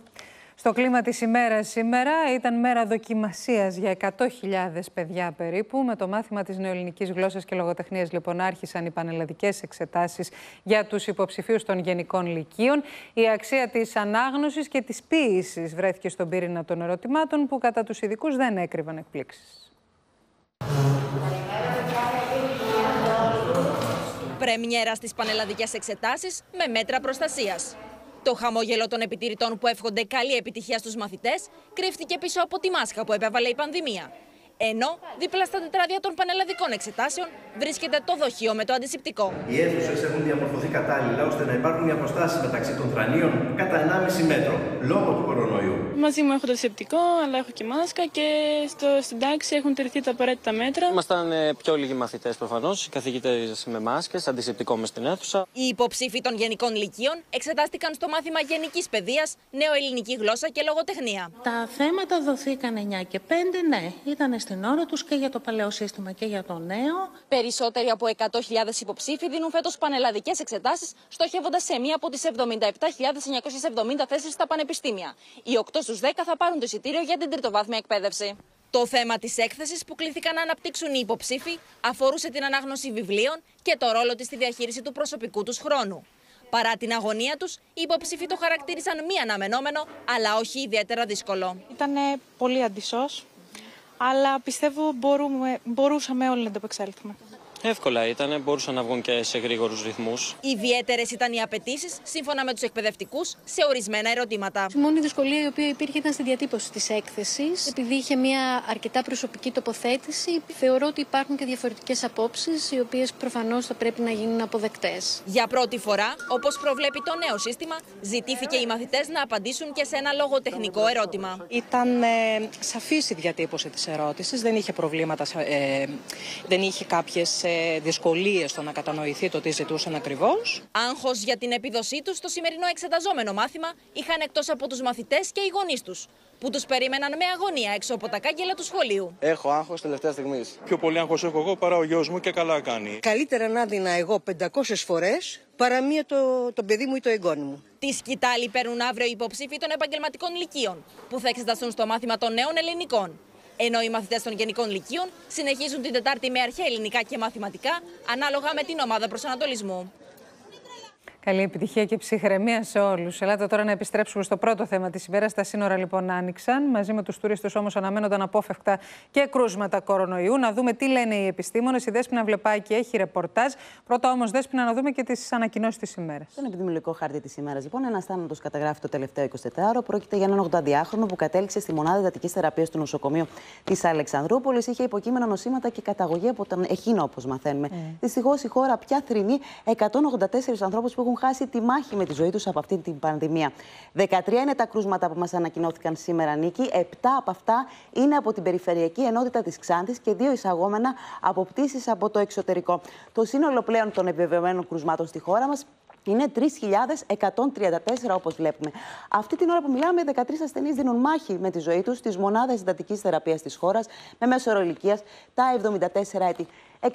Στο κλίμα της ημέρας σήμερα, ήταν μέρα δοκιμασίας για 100.000 παιδιά περίπου. Με το μάθημα της νεοελληνικής γλώσσας και λογοτεχνίας, λοιπόν, άρχισαν οι πανελλαδικές εξετάσεις για τους υποψηφίους των γενικών λυκείων. Η αξία της ανάγνωσης και της ποίησης βρέθηκε στον πύρηνα των ερωτημάτων, που κατά τους ειδικούς δεν έκρυβαν εκπλήξεις. Πρεμιέρα στις πανελλαδικές εξετάσεις με μέτρα προστασίας. Το χαμόγελο των επιτηρητών που εύχονται καλή επιτυχία στους μαθητές κρύφτηκε πίσω από τη μάσκα που επέβαλε η πανδημία. Ενώ δίπλα στα τετράδια των πανελλαδικών εξετάσεων βρίσκεται το δοχείο με το αντισηπτικό. Οι αίθουσες έχουν διαμορφωθεί κατάλληλα ώστε να υπάρχουν οι αποστάσεις μεταξύ των θρανίων κατά 1,5 μέτρο λόγω του κορονοϊού. Μαζί μου έχω το αντισηπτικό, αλλά έχω και μάσκα και στην τάξη έχουν τηρηθεί τα απαραίτητα μέτρα. Ήμασταν πιο λίγοι μαθητές προφανώς, καθηγητές με μάσκες, αντισηπτικό μες στην αίθουσα. Οι υποψήφοι των γενικών λυκείων εξετάστηκαν στο μάθημα Γενικής Παιδείας, Νεοελληνική Γλώσσα και Λογοτεχνία. Τα θέματα δοθήκαν 9 και 5, ναι, ήταν στην ώρα τους και για το παλαιό σύστημα και για το νέο. Περισσότεροι από 100.000 υποψήφοι δίνουν φέτος πανελλαδικές εξετάσεις, στοχεύοντας σε μία από τις 77.970 θέσεις στα πανεπιστήμια. Οι 8 στους 10 θα πάρουν το εισιτήριο για την τριτοβάθμια εκπαίδευση. Το θέμα της έκθεσης που κλήθηκαν να αναπτύξουν οι υποψήφοι αφορούσε την ανάγνωση βιβλίων και το ρόλο της στη διαχείριση του προσωπικού τους χρόνου. Παρά την αγωνία τους, οι υποψήφοι το χαρακτήρισαν μη αναμενόμενο, αλλά όχι ιδιαίτερα δύσκολο. Ήταν πολύ αντισός. Αλλά πιστεύω μπορούσαμε όλοι να το επεξέλθουμε. Εύκολα ήταν, μπορούσαν να βγουν και σε γρήγορους ρυθμούς. Ιδιαίτερες ήταν οι απαιτήσεις, σύμφωνα με τους εκπαιδευτικούς, σε ορισμένα ερωτήματα. Η μόνη δυσκολία η οποία υπήρχε ήταν στη διατύπωση της έκθεσης. Επειδή είχε μια αρκετά προσωπική τοποθέτηση, θεωρώ ότι υπάρχουν και διαφορετικές απόψεις, οι οποίες προφανώς θα πρέπει να γίνουν αποδεκτές. Για πρώτη φορά, όπως προβλέπει το νέο σύστημα, ζητήθηκε οι μαθητές να απαντήσουν και σε ένα λογοτεχνικό ερώτημα. Ήταν σαφής η διατύπωση της ερώτησης, δεν είχε προβλήματα, δεν είχε κάποιες δυσκολίες στο να κατανοηθεί το τι ζητούσαν ακριβώς. Άγχος για την επίδοσή τους στο σημερινό εξεταζόμενο μάθημα είχαν εκτός από τους μαθητές και οι γονείς τους, που τους περίμεναν με αγωνία έξω από τα κάγκελα του σχολείου. Έχω άγχος τελευταία στιγμή. Πιο πολύ άγχος έχω εγώ παρά ο γιος μου και καλά κάνει. Καλύτερα να δίνα εγώ 500 φορές παρά μία το παιδί μου ή το εγγόνι μου. Τη σκητάλη παίρνουν αύριο οι υποψήφοι των επαγγελματικών λυκείων, που θα εξεταστούν στο μάθημα των νέων ελληνικών. Ενώ οι μαθητές των γενικών λυκείων συνεχίζουν την Τετάρτη με αρχαία ελληνικά και μαθηματικά, ανάλογα με την ομάδα προσανατολισμού. Καλή επιτυχία και ψυχραιμία σε όλους. Ελάτε τώρα να επιστρέψουμε στο πρώτο θέμα της ημέρας. Τα σύνορα λοιπόν άνοιξαν. Μαζί με τους τουρίστες όμως αναμένονταν απόφευκτα και κρούσματα κορονοϊού. Να δούμε τι λένε οι επιστήμονες. Η Δέσποινα Βλεπάκη έχει ρεπορτάζ. Πρώτα όμως, Δέσποινα, να δούμε και τις ανακοινώσεις της ημέρας. Στον επιδημιολογικό χάρτη της ημέρας, λοιπόν, ένας θάνατος καταγράφει το τελευταίο 24ωρο. Πρόκειται για έναν 82χρονο που κατέληξε στη μονάδα εντατικής θεραπείας του νοσοκομείου της Αλεξανδρούπολης. Είχε υποκείμενα νοσήματα και καταγωγή από τον Εχήνο, όπως μαθαίνουμε. Δυστυχώς η χώρα πια θρηνεί 184 ανθρώπους που έχουν χάσει τη μάχη με τη ζωή τους από αυτή την πανδημία. 13 είναι τα κρούσματα που μας ανακοινώθηκαν σήμερα, Νίκη. 7 από αυτά είναι από την περιφερειακή ενότητα της Ξάνθης και 2 εισαγόμενα από πτήσεις από το εξωτερικό. Το σύνολο πλέον των επιβεβαιωμένων κρουσμάτων στη χώρα μας είναι 3.134 όπως βλέπουμε. Αυτή την ώρα που μιλάμε, 13 ασθενείς δίνουν μάχη με τη ζωή τους στις μονάδες συντατικής θεραπείας της χώρας, με μέσο όρο ηλικίας τα 74 έτη. 117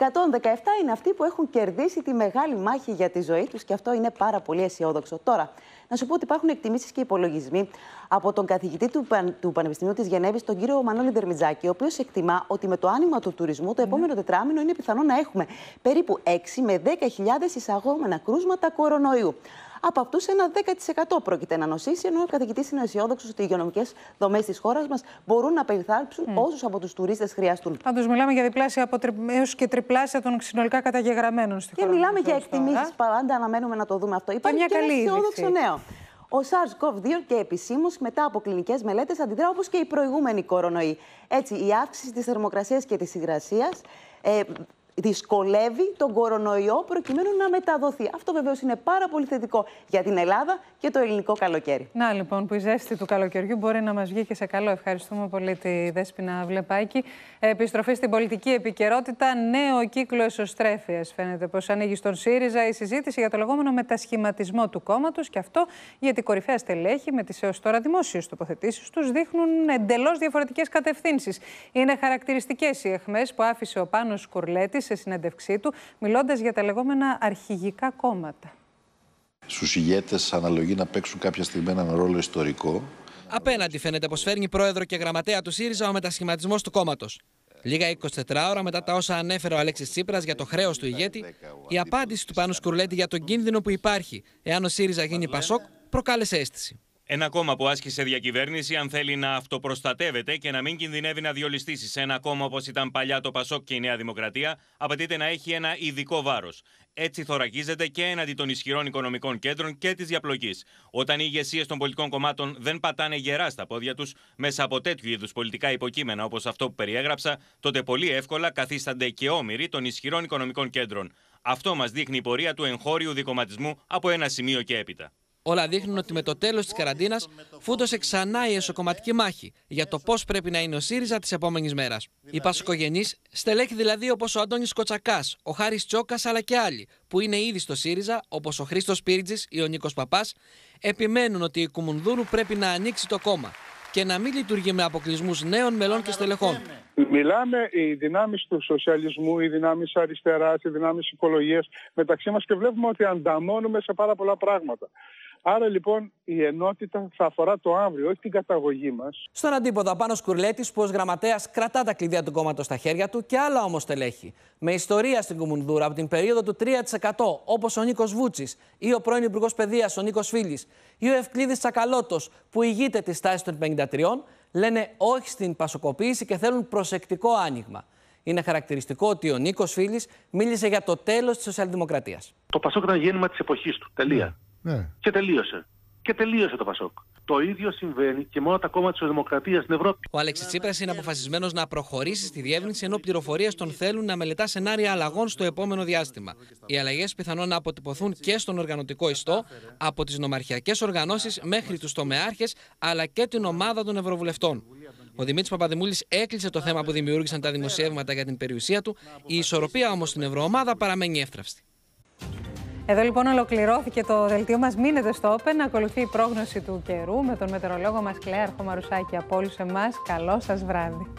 είναι αυτοί που έχουν κερδίσει τη μεγάλη μάχη για τη ζωή τους και αυτό είναι πάρα πολύ αισιόδοξο. Τώρα, να σου πω ότι υπάρχουν εκτιμήσεις και υπολογισμοί από τον καθηγητή του Πανεπιστημίου της Γενέβης, τον κύριο Μανώλη Δερμιτζάκη, ο οποίος εκτιμά ότι με το άνοιγμα του τουρισμού το επόμενο τετράμινο είναι πιθανό να έχουμε περίπου 6 με 10.000 εισαγόμενα κρούσματα κορονοϊού. Από αυτούς, ένα 10% πρόκειται να νοσήσει, ενώ ο καθηγητής είναι αισιόδοξος ότι οι υγειονομικές δομές της χώρας μας μπορούν να περιθάλψουν όσους από τους τουρίστες χρειαστούν. Πάντως, μιλάμε για διπλάσια έως και τριπλάσια των συνολικά καταγεγραμμένων στη χώρα. Και μιλάμε για εκτιμήσεις, πάντα αναμένουμε να το δούμε αυτό. Υπάρχει και ένα αισιόδοξο νέο. Ο SARS-CoV-2 και επισήμως μετά από κλινικές μελέτες αντιδρά όπως και οι προηγούμενοι κορονοϊοί. Έτσι, η αύξηση της θερμοκρασίας και της υγρασίας δυσκολεύει τον κορονοϊό προκειμένου να μεταδοθεί. Αυτό βεβαίως είναι πάρα πολύ θετικό για την Ελλάδα και το ελληνικό καλοκαίρι. Να λοιπόν, που η ζέστη του καλοκαιριού μπορεί να μας βγει και σε καλό. Ευχαριστούμε πολύ τη Δέσποινα Βλεπάκη. Επιστροφή στην πολιτική επικαιρότητα. Νέο κύκλο εσωστρέφειας φαίνεται πως ανοίγει στον ΣΥΡΙΖΑ η συζήτηση για το λεγόμενο μετασχηματισμό του κόμματος. Και αυτό γιατί κορυφαία στελέχη με τις έως τώρα δημόσιες τοποθετήσεις τους δείχνουν εντελώς διαφορετικές κατευθύνσεις. Είναι χαρακτηριστικές οι αιχμές που άφησε ο Πάνος Κουρλέτης σε συνέντευξή του, μιλώντας για τα λεγόμενα αρχηγικά κόμματα. Στους ηγέτες αναλογεί να παίξουν κάποια στιγμή έναν ρόλο ιστορικό. Απέναντι φαίνεται πως φέρνει πρόεδρο και γραμματέα του ΣΥΡΙΖΑ ο μετασχηματισμός του κόμματος. Λίγα 24 ώρα μετά τα όσα ανέφερε ο Αλέξης Τσίπρας για το χρέος του ηγέτη, η απάντηση του Πάνου Σκουρλέτη για τον κίνδυνο που υπάρχει εάν ο ΣΥΡΙΖΑ γίνει Πασόκ προκάλεσε αίσθηση. Ένα κόμμα που άσκησε διακυβέρνηση, αν θέλει να αυτοπροστατεύεται και να μην κινδυνεύει να διολυστήσει σε ένα κόμμα όπως ήταν παλιά το Πασόκ και η Νέα Δημοκρατία, απαιτείται να έχει ένα ειδικό βάρος. Έτσι θωρακίζεται και έναντι των ισχυρών οικονομικών κέντρων και της διαπλοκής. Όταν οι ηγεσίες των πολιτικών κομμάτων δεν πατάνε γερά στα πόδια τους μέσα από τέτοιου είδους πολιτικά υποκείμενα όπως αυτό που περιέγραψα, τότε πολύ εύκολα καθίστανται και όμοιροι των ισχυρών οικονομικών κέντρων. Αυτό μας δείχνει η πορεία του εγχώριου δικομματισμού από ένα σημείο και έπειτα. Όλα δείχνουν ότι με το τέλος της καραντίνας φούτωσε ξανά η εσωκομματική μάχη για το πώς πρέπει να είναι ο ΣΥΡΙΖΑ της επόμενης μέρας. Οι πασοκογενείς, στελέχοι δηλαδή όπως ο Αντώνης Κοτσακάς, ο Χάρης Τσόκας αλλά και άλλοι που είναι ήδη στο ΣΥΡΙΖΑ όπως ο Χρήστος Πύριτζης ή ο Νίκος Παπάς, επιμένουν ότι η Κουμουνδούρου πρέπει να ανοίξει το κόμμα και να μην λειτουργεί με αποκλεισμούς νέων μελών και στελεχών. Μιλάμε οι δυνάμεις του σοσιαλισμού, οι δυνάμεις αριστεράς, οι δυνάμεις οικολογίας μεταξύ μας και βλέπουμε ότι ανταμώνουμε σε πάρα πολλά πράγματα. Άρα λοιπόν η ενότητα θα αφορά το αύριο, όχι την καταγωγή μας. Στον αντίποδο, ο Πάνος Κουρλέτης, που ως γραμματέας κρατά τα κλειδιά του κόμματος στα χέρια του και άλλα όμως τελέχη. Με ιστορία στην Κουμουνδούρα από την περίοδο του 3% όπως ο Νίκος Βούτσης ή ο πρώην Υπουργός Παιδείας ο Νίκος Φίλης ή ο Ευκλείδης Τσακαλώτος που ηγείται τη τάση των 53, λένε όχι στην πασοκοποίηση και θέλουν προσεκτικό άνοιγμα. Είναι χαρακτηριστικό ότι ο Νίκος Φίλης μίλησε για το τέλος της σοσιαλδημοκρατίας. Το Πασόκ ήταν γέννημα της εποχής του. Τελεία. Ναι. Και τελείωσε. Και τελείωσε το Πασόκ. Το ίδιο συμβαίνει και μόνο τα κόμματα της Δημοκρατίας στην Ευρώπη. Ο Αλέξης Τσίπρας είναι αποφασισμένος να προχωρήσει στη διεύρυνση, ενώ πληροφορίες τον θέλουν να μελετά σενάρια αλλαγών στο επόμενο διάστημα. Οι αλλαγές πιθανόν να αποτυπωθούν και στον οργανωτικό ιστό, από τις νομαρχιακές οργανώσεις μέχρι τους τομεάρχες, αλλά και την ομάδα των ευρωβουλευτών. Ο Δημήτρης Παπαδημούλης έκλεισε το θέμα που δημιούργησαν τα δημοσιεύματα για την περιουσία του. Η ισορροπία όμως στην ευρωομάδα παραμένει εύθραυστη. Εδώ λοιπόν ολοκληρώθηκε το δελτίο μας. Μείνετε στο Open. Ακολουθεί η πρόγνωση του καιρού με τον μετεωρολόγο μας Κλέαρχο Μαρουσάκη. Από όλους εμάς, καλό σας βράδυ.